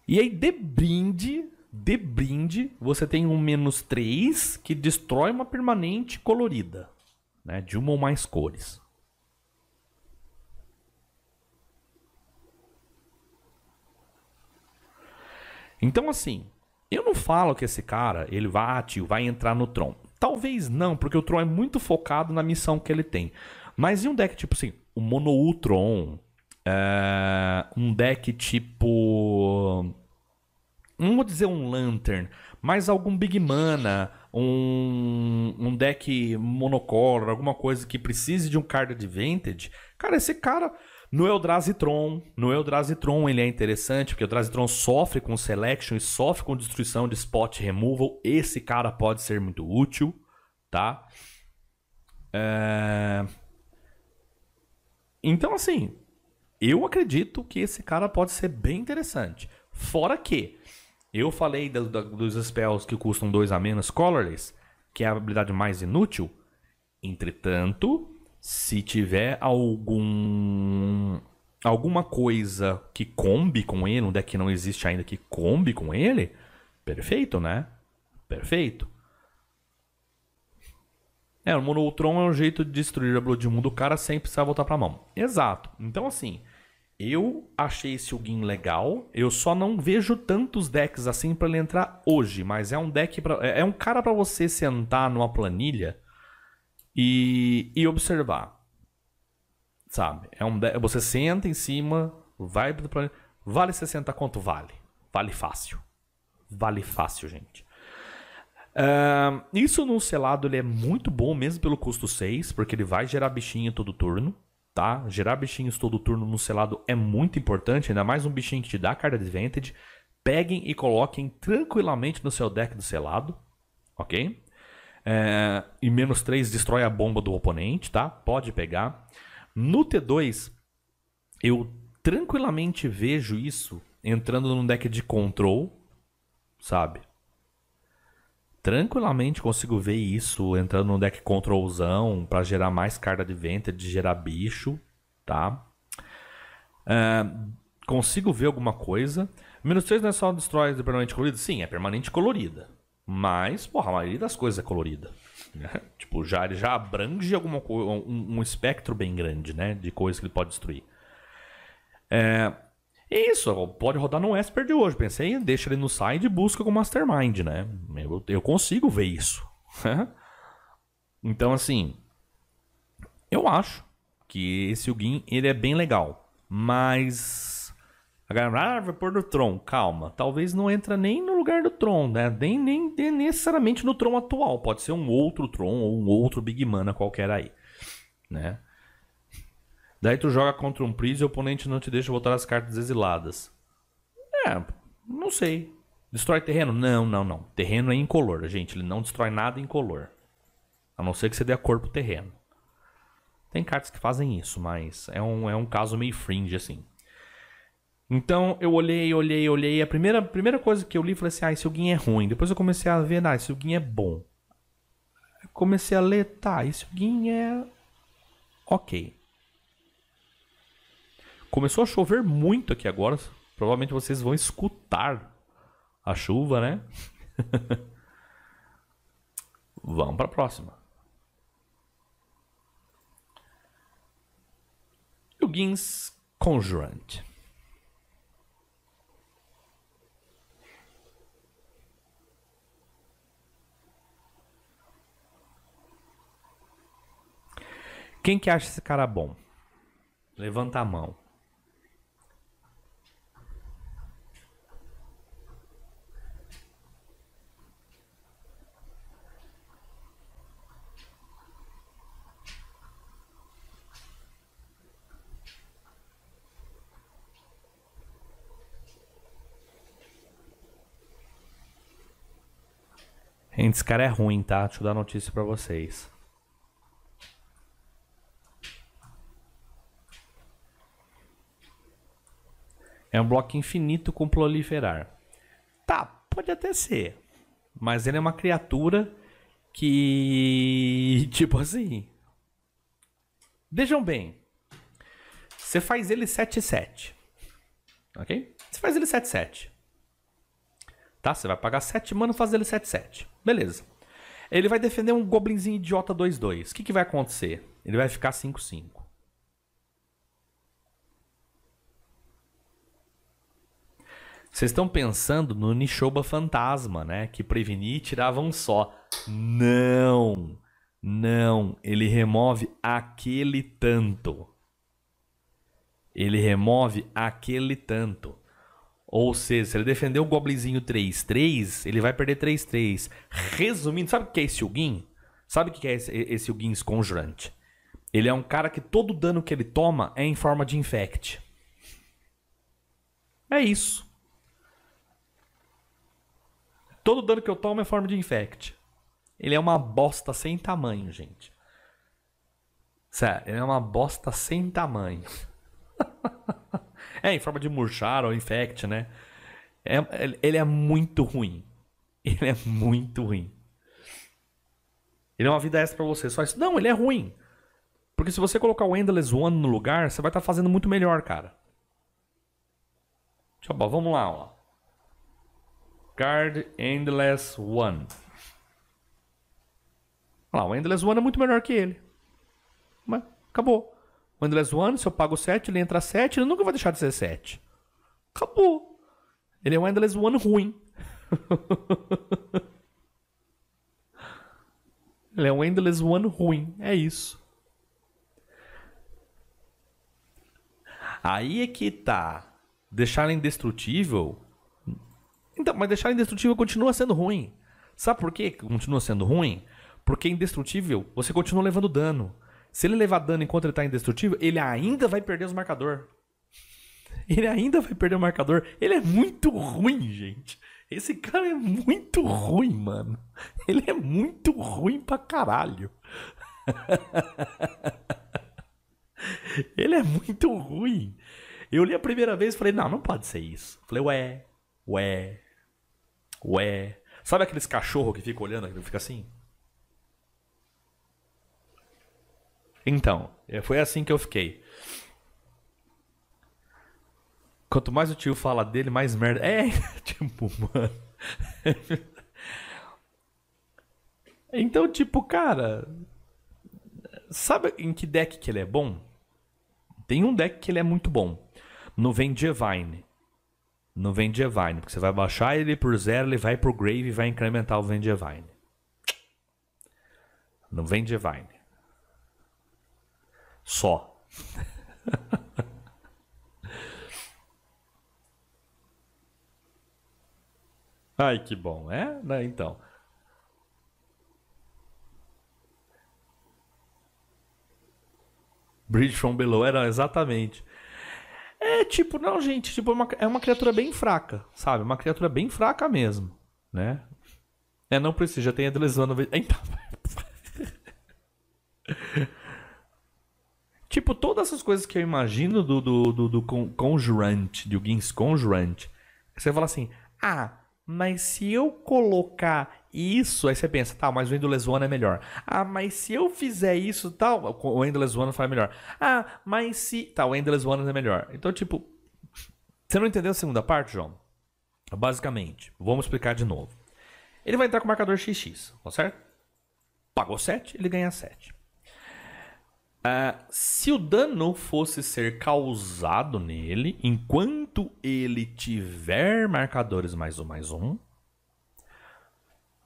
E aí, de brinde, você tem um -3 que destrói uma permanente colorida, né? De uma ou mais cores. Então, assim, eu não falo que esse cara, ele vai entrar no Tron. Talvez não, porque o Tron é muito focado na missão que ele tem. Mas em um deck tipo assim, o Mono-U-Tron, um deck tipo... não vou dizer um Lantern, mas algum Big Mana, um deck monocolor, alguma coisa que precise de um card advantage. Cara, esse cara no Eldrazi Tron ele é interessante, porque o Eldrazi Tron sofre com Selection e sofre com destruição de Spot Removal. Esse cara pode ser muito útil, tá? Então, assim, eu acredito que esse cara pode ser bem interessante. Fora que eu falei dos spells que custam 2 a menos colorless, que é a habilidade mais inútil. Entretanto, se tiver alguma coisa que combe com ele, um deck que não existe ainda que combe com ele, perfeito, né? Perfeito. É, o Monotron é um jeito de destruir a Blood Moon do cara sem precisar voltar pra mão. Exato. Então, assim, eu achei esse Ugin legal, eu só não vejo tantos decks assim pra ele entrar hoje, mas é um deck, é um cara pra você sentar numa planilha e observar, sabe? É um deck, você senta em cima, vai pra planilha, vale 60 quanto vale? Vale fácil, gente. Isso no selado ele é muito bom mesmo pelo custo 6, porque ele vai gerar bichinho todo turno. Tá? Gerar bichinhos todo turno no selado é muito importante, ainda mais um bichinho que te dá card advantage. Peguem e coloquem tranquilamente no seu deck do selado, ok? E -3 destrói a bomba do oponente, tá? Pode pegar. No T2, eu tranquilamente vejo isso entrando num deck de control, sabe? Tranquilamente consigo ver isso entrando no deck controlzão para gerar mais card advantage, gerar bicho, tá? Consigo ver alguma coisa. -3 não é só destrói de permanente colorida? Sim, é permanente colorida. Mas, porra, a maioria das coisas é colorida, né? Tipo, ele já abrange alguma coisa, um espectro bem grande, né? De coisas que ele pode destruir. Isso, pode rodar no Esper de hoje. Pensei, deixa ele no side e busca com o Mastermind, né? Eu consigo ver isso. Então, assim, eu acho que esse Ugin, ele é bem legal. Mas a galera, vai pôr no Tron, calma. Talvez não entra nem no lugar do Tron, né? Nem necessariamente no Tron atual. Pode ser um outro Tron ou um outro Big Mana qualquer aí, né? Daí tu joga contra um Priest e o oponente não te deixa voltar as cartas exiladas. Não sei. Destrói terreno? Não. Terreno é incolor, gente. Ele não destrói nada incolor. A não ser que você dê a cor pro terreno. Tem cartas que fazem isso, mas é um caso meio fringe, assim. Então, eu olhei. A primeira coisa que eu li, falei assim, esse Ugin é ruim. Depois eu comecei a ver, esse Ugin é bom. Eu comecei a ler, esse Ugin é ok. Começou a chover muito aqui agora. Provavelmente vocês vão escutar a chuva, né? Vamos para a próxima. Ugin's Conjurant. Quem que acha esse cara bom? Levanta a mão. Gente, esse cara é ruim, tá? Deixa eu dar notícia pra vocês. É um bloco infinito com proliferar. Tá, pode até ser. Mas ele é uma criatura que... tipo assim... vejam bem. Você faz ele 7/7. Ok? Você faz ele 7/7. Tá? Você vai pagar 7 mana e fazer ele 7/7. Beleza. Ele vai defender um goblinzinho idiota 2/2. O que, que vai acontecer? Ele vai ficar 5/5. Vocês estão pensando no Nishoba fantasma, né? Que prevenir e tirava um só. Não! Não! Ele remove aquele tanto. Ele remove aquele tanto. Ou seja, se ele defender o goblinzinho 3/3, ele vai perder 3/3. Resumindo, sabe o que é esse Ugin? Sabe o que é esse Ugin Esconjurante? Ele é um cara que todo dano que ele toma é em forma de Infect. É isso. Todo dano que eu tomo é forma de Infect. Ele é uma bosta sem tamanho, gente. Sério, ele é uma bosta sem tamanho. É, em forma de murchar ou Infect, né? Ele é muito ruim. Ele é muito ruim. Ele é uma vida extra pra você. Só isso. Não, ele é ruim. Porque se você colocar o Endless One no lugar, você vai estar fazendo muito melhor, cara. Deixa eu... vamos lá, ó. Guard Endless One. Olha lá, o Endless One é muito melhor que ele. Mas acabou. O Endless One, se eu pago 7, ele entra 7, ele nunca vai deixar de ser 7. Acabou. Ele é um Endless One ruim. Ele é um Endless One ruim. É isso. Aí é que tá. Deixar ele indestrutível... Então, mas deixar indestrutível continua sendo ruim. Sabe por quê que continua sendo ruim? Porque indestrutível, você continua levando dano. Se ele levar dano enquanto ele está indestrutível, ele ainda vai perder os marcadores. Ele ainda vai perder o marcador. Ele é muito ruim, gente. Esse cara é muito ruim, mano. Ele é muito ruim pra caralho. Ele é muito ruim. Eu li a primeira vez e falei, não, não pode ser isso. Falei, ué. Sabe aqueles cachorros que ficam olhando, que fica assim? Então, foi assim que eu fiquei. Quanto mais o tio fala dele, mais merda. É, tipo, mano. Então, tipo, cara... sabe em que deck que ele é bom? Tem um deck que ele é muito bom. No Vendevine. No Vendevine, porque você vai baixar ele por 0, ele vai pro Grave e vai incrementar o Vendevine. No Vendevine. Só. Ai, que bom, é? Né? Então. Bridge from Below, era exatamente... é tipo, não, gente, tipo, é uma criatura bem fraca, sabe? Uma criatura bem fraca mesmo, né? É, não precisa, já tem a lesão no... então... tipo, todas essas coisas que eu imagino do conjurante, de Ugins Conjurante, você fala assim, ah, mas se eu colocar isso, aí você pensa, tá, mas o Endless One é melhor. Ah, mas se eu fizer isso, tal, o Endless One faz melhor. Ah, mas se... tá, o Endless One é melhor. Então, tipo, você não entendeu a segunda parte, João? Basicamente, vamos explicar de novo. Ele vai entrar com o marcador XX, tá certo? Pagou 7, ele ganha 7. Se o dano fosse ser causado nele, enquanto ele tiver marcadores +1/+1,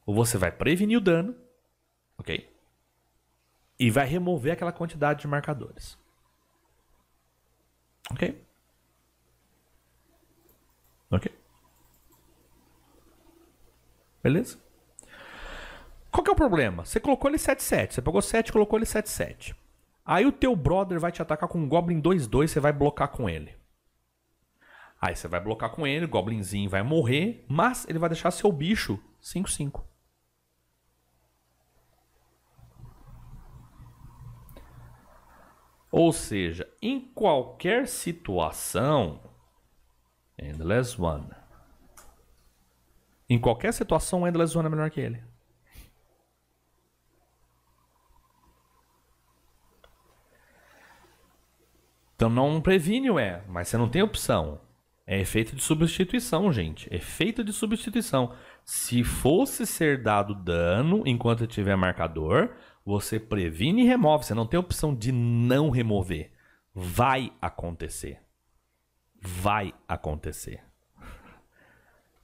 você vai prevenir o dano, ok? E vai remover aquela quantidade de marcadores, ok? Ok? Beleza? Qual que é o problema? Você colocou ele 7/7, você pagou 7 e colocou ele 7/7. Aí o teu brother vai te atacar com um Goblin 2/2, você vai blocar com ele. Aí você vai blocar com ele, o Goblinzinho vai morrer, mas ele vai deixar seu bicho 5/5. Ou seja, em qualquer situação, Endless One. Em qualquer situação, o Endless One é melhor que ele. Então não previne o E, mas você não tem opção. É efeito de substituição, gente. Efeito de substituição. Se fosse ser dado dano enquanto tiver marcador, você previne e remove. Você não tem opção de não remover. Vai acontecer. Vai acontecer.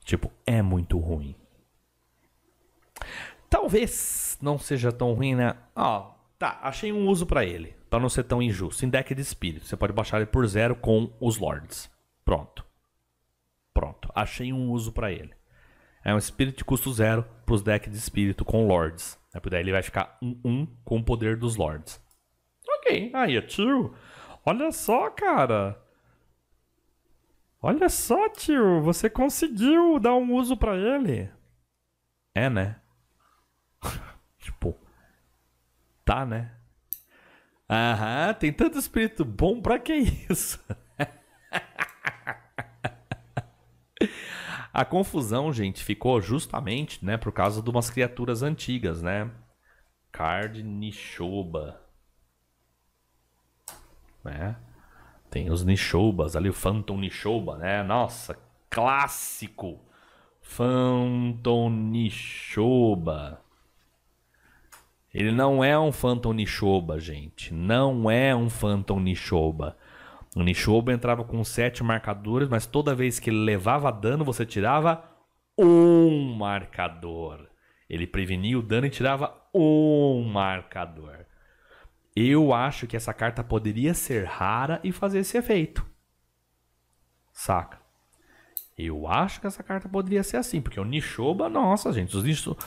Tipo, é muito ruim. Talvez não seja tão ruim, né? Ó, tá, achei um uso pra ele. Pra não ser tão injusto. Em deck de espírito. Você pode baixar ele por 0 com os lords. Pronto. Pronto. Achei um uso pra ele. É um espírito de custo 0 pros decks de espírito com lords. Daí ele vai ficar 1/1 com o poder dos lords. Ok. Aí, ah, tio. Olha só, cara. Olha só, tio. Você conseguiu dar um uso pra ele. É, né? Tipo... Tá, né? Aham, tem tanto espírito bom pra que isso? A confusão, gente, ficou justamente, né, por causa de umas criaturas antigas, né? Card Nishoba. Né? Tem os Nishobas ali, o Phantom Nishoba, né? Nossa, clássico! Phantom Nishoba. Ele não é um Phantom Nishoba, gente. Não é um Phantom Nishoba. O Nishoba entrava com 7 marcadores, mas toda vez que ele levava dano, você tirava 1 marcador. Ele prevenia o dano e tirava 1 marcador. Eu acho que essa carta poderia ser rara e fazer esse efeito. Saca? Eu acho que essa carta poderia ser assim, porque o Nishoba, nossa, gente.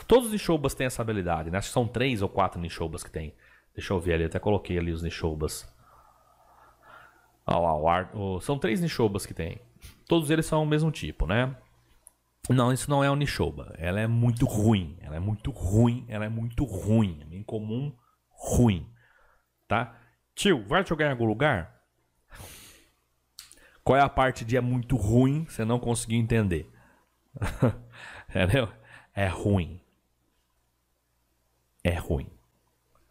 Todos os Nishobas têm essa habilidade, né? Acho que são 3 ou 4 Nishobas que tem. Deixa eu ver ali, até coloquei ali os Nishobas. Olha lá, são 3 Nishobas que tem. Todos eles são o mesmo tipo, né? Não, isso não é um Nishoba. Ela é muito ruim. Ela é muito ruim. Ela é muito ruim. É incomum ruim. Tá? Tio, vai jogar em algum lugar? Qual é a parte de é muito ruim que você não conseguiu entender? Entendeu? É ruim. É ruim.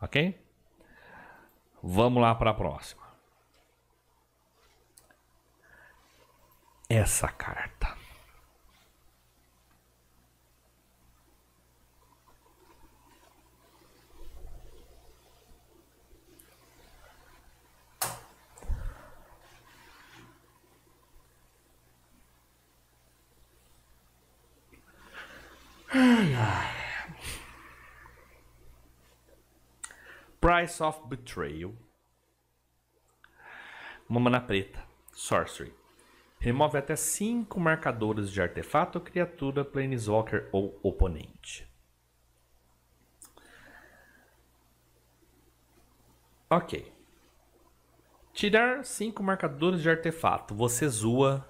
Ok? Vamos lá para a próxima. Essa carta. Price of Betrayal. Uma mana preta. Sorcery. Remove até 5 marcadores de artefato, criatura, planeswalker ou oponente. Ok. Tirar 5 marcadores de artefato. Você zoa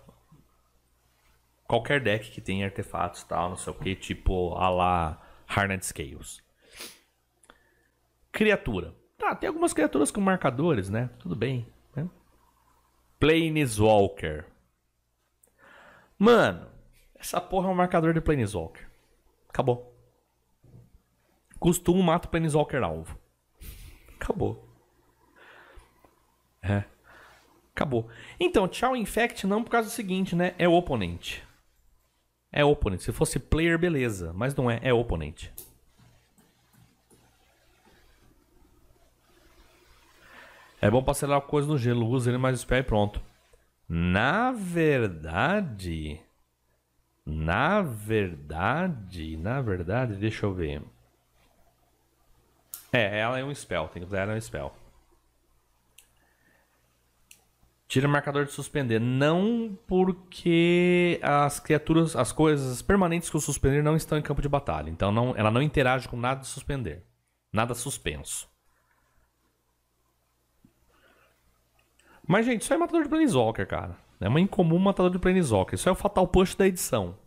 qualquer deck que tem artefatos, tal, não sei o que, tipo a lá Hardened Scales. Criatura. Tá, tem algumas criaturas com marcadores, né? Tudo bem. Né? Planeswalker. Mano, essa porra é um marcador de Planeswalker. Acabou. Custo 1, mata o Planeswalker alvo. Acabou. É. Acabou. Então, tchau Infect não por causa do seguinte, né? É o oponente. É o oponente. Se fosse player, beleza. Mas não é. É o oponente. É bom pra selar coisa no gelo. Usa ele mais spell e pronto. Na verdade, deixa eu ver. É, ela é um spell, tem que usar ela é um spell. Tira o marcador de suspender, não porque as criaturas, as coisas permanentes que o suspender não estão em campo de batalha. Então não, ela não interage com nada de suspender, nada suspenso. Mas, gente, isso é matador de Planeswalker, cara. É uma incomum matador de Planeswalker. Isso é o Fatal Push da edição.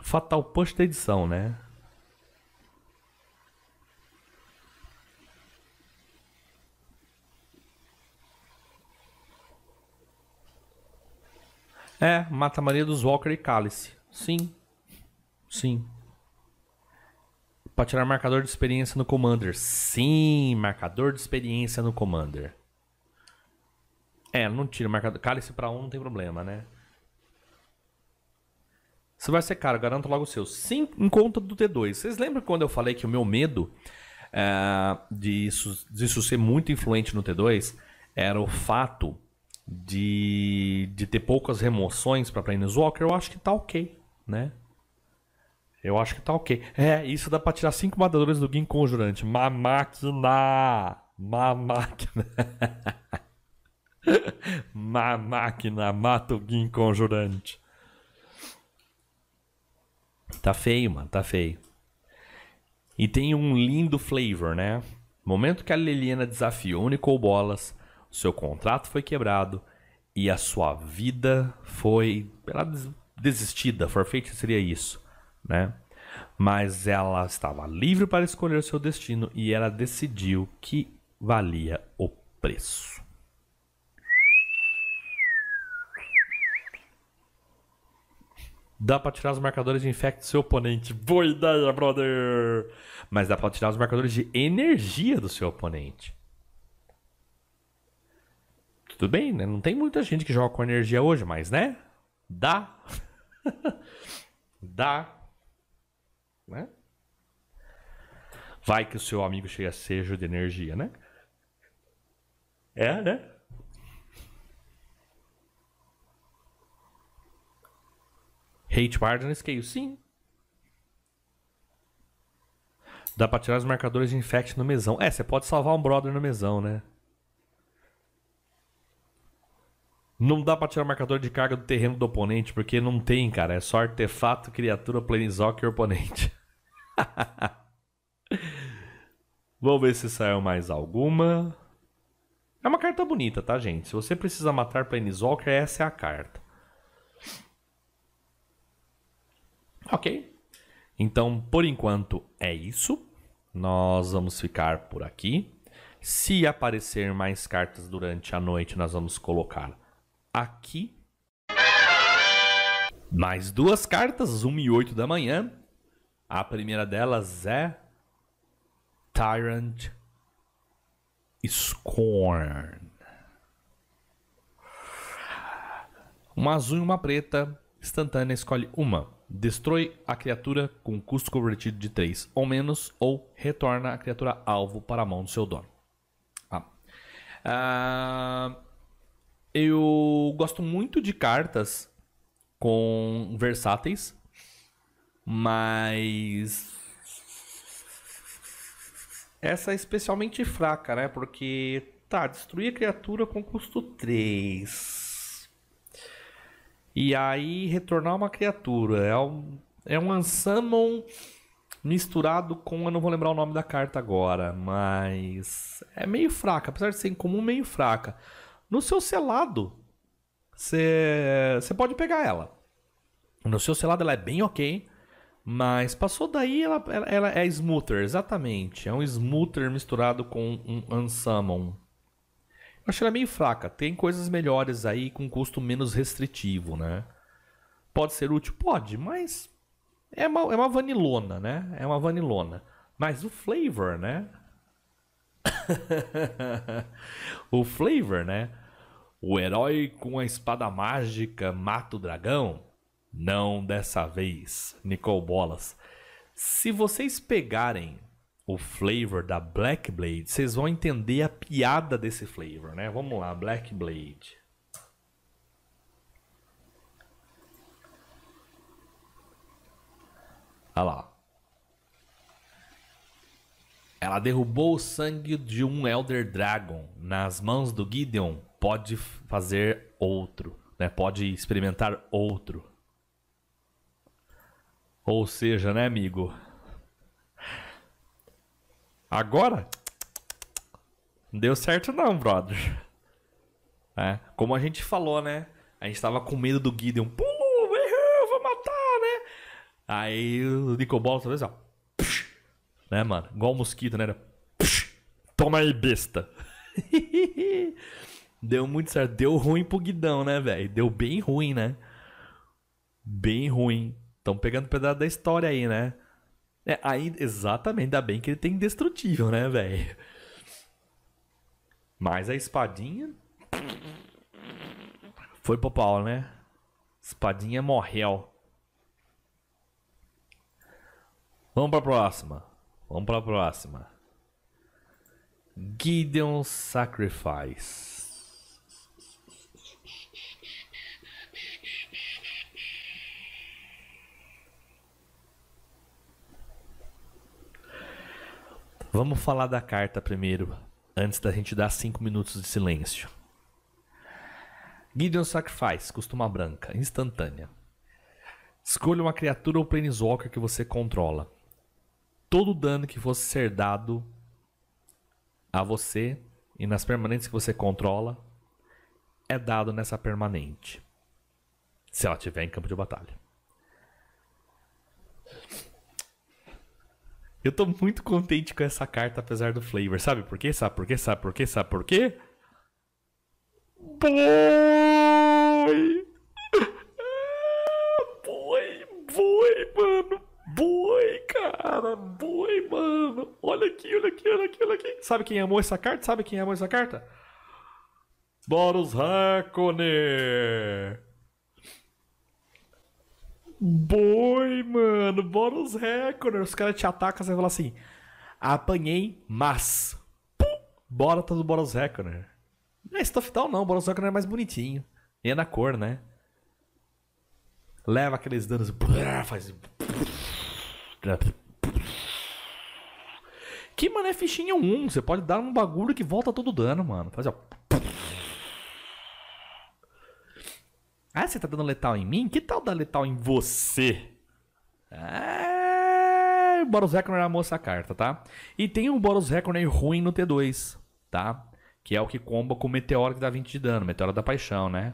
Fatal Push da edição, né? É, mata a mania dos Walker e Cálice. Sim. Sim. Pra tirar marcador de experiência no Commander. Sim, marcador de experiência no Commander. É, não tira marcador. Cálice pra um não tem problema, né? Você vai ser caro, garanto logo o seu. Sim, em conta do T2. Vocês lembram quando eu falei que o meu medo disso ser muito influente no T2 era o fato de ter poucas remoções pra Planeswalker? Eu acho que tá ok, né? Eu acho que tá ok. É, isso dá pra tirar 5 matadores do Guin Conjurante. Mamáquina! Mamáquina! Mamáquina mata o Guin Conjurante. Tá feio, mano. Tá feio. E tem um lindo flavor, né? No momento que a Liliana desafiou o Nicol Bolas, seu contrato foi quebrado e a sua vida foi... Ela desistida. Forfeit seria isso. Né? Mas ela estava livre para escolher o seu destino e ela decidiu que valia o preço. Dá para tirar os marcadores de Infect do seu oponente. Boa ideia, brother! Mas dá para tirar os marcadores de energia do seu oponente. Tudo bem, né? Não tem muita gente que joga com energia hoje, mas né? Dá. Dá. Né? Vai que o seu amigo chega a sejo de energia, né? É, né? Hate Margin Scale, sim. Dá pra tirar os marcadores de Infect no mesão. É, você pode salvar um brother no mesão, né? Não dá pra tirar o marcador de carga do terreno do oponente, porque não tem, cara. É só artefato, criatura, planeswalker e oponente. Vamos ver se saiu mais alguma. É uma carta bonita, tá, gente? Se você precisa matar planeswalker, essa é a carta. Ok. Então, por enquanto, é isso. Nós vamos ficar por aqui. Se aparecer mais cartas durante a noite, nós vamos colocar... aqui. Mais 2 cartas, 1 e 8 da manhã. A primeira delas é Tyrant Scorn. Uma azul e uma preta. Instantânea, escolhe uma. Destrói a criatura com custo convertido de 3 ou menos, ou retorna a criatura alvo para a mão do seu dono. Eu gosto muito de cartas com versáteis, mas essa é especialmente fraca, né? Porque, tá, destruir a criatura com custo 3. E aí retornar uma criatura. É um Unsummon misturado com... Eu não vou lembrar o nome da carta agora, mas é meio fraca. Apesar de ser incomum, meio fraca. No seu selado, você pode pegar ela. No seu selado ela é bem ok, mas passou daí ela é smoother, exatamente. É um smoother misturado com um Unsummon. Eu acho ela meio fraca, tem coisas melhores aí com custo menos restritivo, né? Pode ser útil? Pode, mas é uma vanilona, né? É uma vanilona. Mas o flavor, né? O flavor, né? O herói com a espada mágica mata o dragão? Não dessa vez, Nicol Bolas. Se vocês pegarem o flavor da Black Blade, vocês vão entender a piada desse flavor, né? Vamos lá, Black Blade. Olha lá. Ela derrubou o sangue de um Elder Dragon. Nas mãos do Gideon, pode fazer outro, né? Pode experimentar outro. Ou seja, né, amigo? Agora, não deu certo não, brother. É, como a gente falou, né? A gente tava com medo do Gideon. Pula, eu vou matar, né? Aí o Nicol Bolas talvez, ó. Né, mano? Igual o mosquito, né? Puxa, toma aí, besta. Deu muito certo. Deu ruim pro Guidão, né, velho? Deu bem ruim, né? Bem ruim. Estão pegando um pedaço da história aí, né? É, aí, exatamente. Ainda bem que ele tem indestrutível, né, velho? Mas a espadinha... Foi pro pau, né? Espadinha morreu. Vamos pra próxima. Vamos pra próxima. Gideon Sacrifice. Vamos falar da carta primeiro, antes da gente dar 5 minutos de silêncio. Gideon Sacrifice, custa uma branca, instantânea. Escolha uma criatura ou planeswalker que você controla. Todo o dano que fosse ser dado a você e nas permanentes que você controla é dado nessa permanente, se ela estiver em campo de batalha. Eu tô muito contente com essa carta, apesar do flavor. Sabe por quê? Sabe por quê? Sabe por quê? Sabe por quê? Boi! Boi! Boi, mano! Boi, cara! Boi, mano! Olha aqui, olha aqui, olha aqui, olha aqui! Sabe quem amou essa carta? Sabe quem amou essa carta? Boros Reckoner! Boi, mano, Boros Reckoner. Os caras te atacam, você vai falar assim: apanhei, mas pum, bora todo Boros Reckoner. Não é stuff down não, Boros Reckoner é mais bonitinho. E é na cor, né? Leva aqueles danos, faz. Que mané fichinha 1, você pode dar um bagulho que volta todo o dano, mano. Faz ó. Ah, você tá dando letal em mim? Que tal dar letal em você? Ah, o Boros Reckoner amou essa carta, tá? E tem um Boros Reckoner ruim no T2, tá? Que é o que comba com o Meteoro que dá 20 de dano. Meteoro da Paixão, né?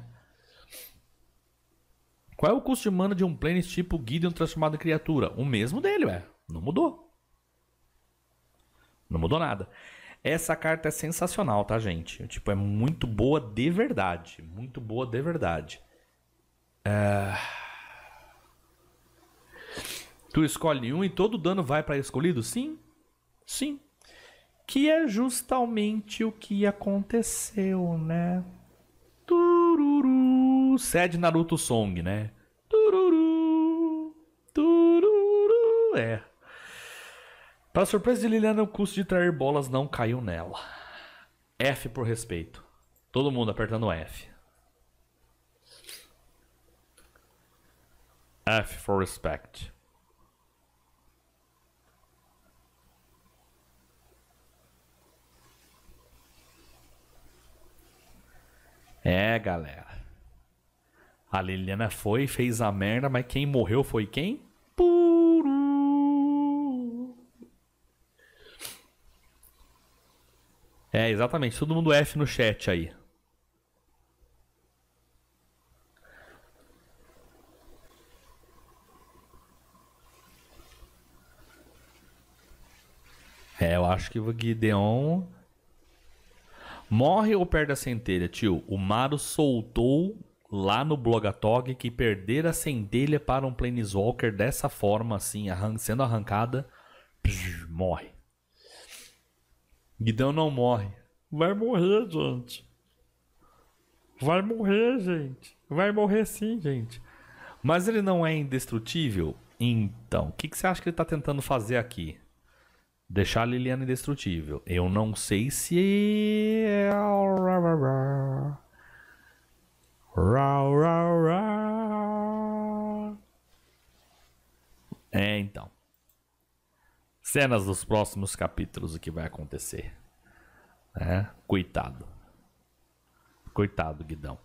Qual é o custo de mana de um Planes tipo Gideon transformado em criatura? O mesmo dele, ué. Não mudou. Não mudou nada. Essa carta é sensacional, tá, gente? Tipo, é muito boa de verdade. Muito boa de verdade. Tu escolhe um e todo dano vai para escolhido? Sim, sim. Que é justamente o que aconteceu, né? Tururu. Sad Naruto Song, né? Tururu. Tururu. É. Para surpresa de Liliana, o custo de trair bolas não caiu nela. F por respeito. Todo mundo apertando F. F for respect. É, galera. A Liliana foi, fez a merda, mas quem morreu foi quem? Puru. É, exatamente. Todo mundo F no chat aí. É, eu acho que o Gideon morre ou perde a centelha, tio? O Maro soltou lá no Blogatog que perder a centelha para um Planeswalker dessa forma, assim, sendo arrancada, morre. Gideon não morre. Vai morrer, gente. Vai morrer, gente. Vai morrer sim, gente. Mas ele não é indestrutível? Então, o que você acha que ele está tentando fazer aqui? Deixar a Liliana indestrutível. Eu não sei se... É, então. Cenas dos próximos capítulos, o que vai acontecer. É, coitado. Coitado, Guidão.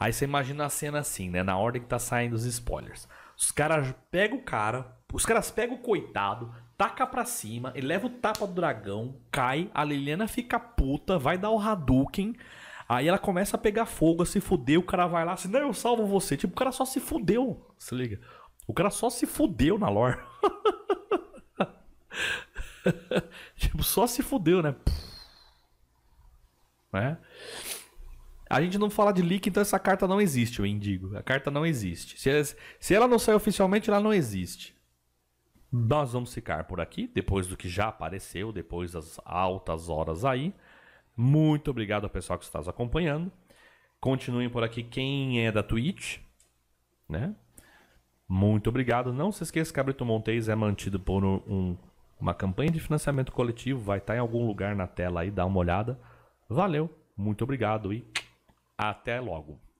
Aí você imagina a cena assim, né? Na ordem que tá saindo os spoilers. Os caras pegam o cara... Os caras pegam o coitado, taca pra cima, ele leva o tapa do dragão, cai, a Liliana fica puta, vai dar o Hadouken, aí ela começa a pegar fogo, a se fuder, o cara vai lá assim, não, eu salvo você. Tipo, o cara só se fudeu, se liga. O cara só se fudeu na lore. Tipo, só se fudeu, né? Né? A gente não fala de leak, então essa carta não existe, o Indigo. A carta não existe. Se ela não sair oficialmente, ela não existe. Nós vamos ficar por aqui, depois do que já apareceu, depois das altas horas aí. Muito obrigado ao pessoal que está nos acompanhando. Continuem por aqui quem é da Twitch, né? Muito obrigado. Não se esqueça que Cabrito Montes é mantido por uma campanha de financiamento coletivo. Vai estar em algum lugar na tela aí, dá uma olhada. Valeu, muito obrigado e até logo.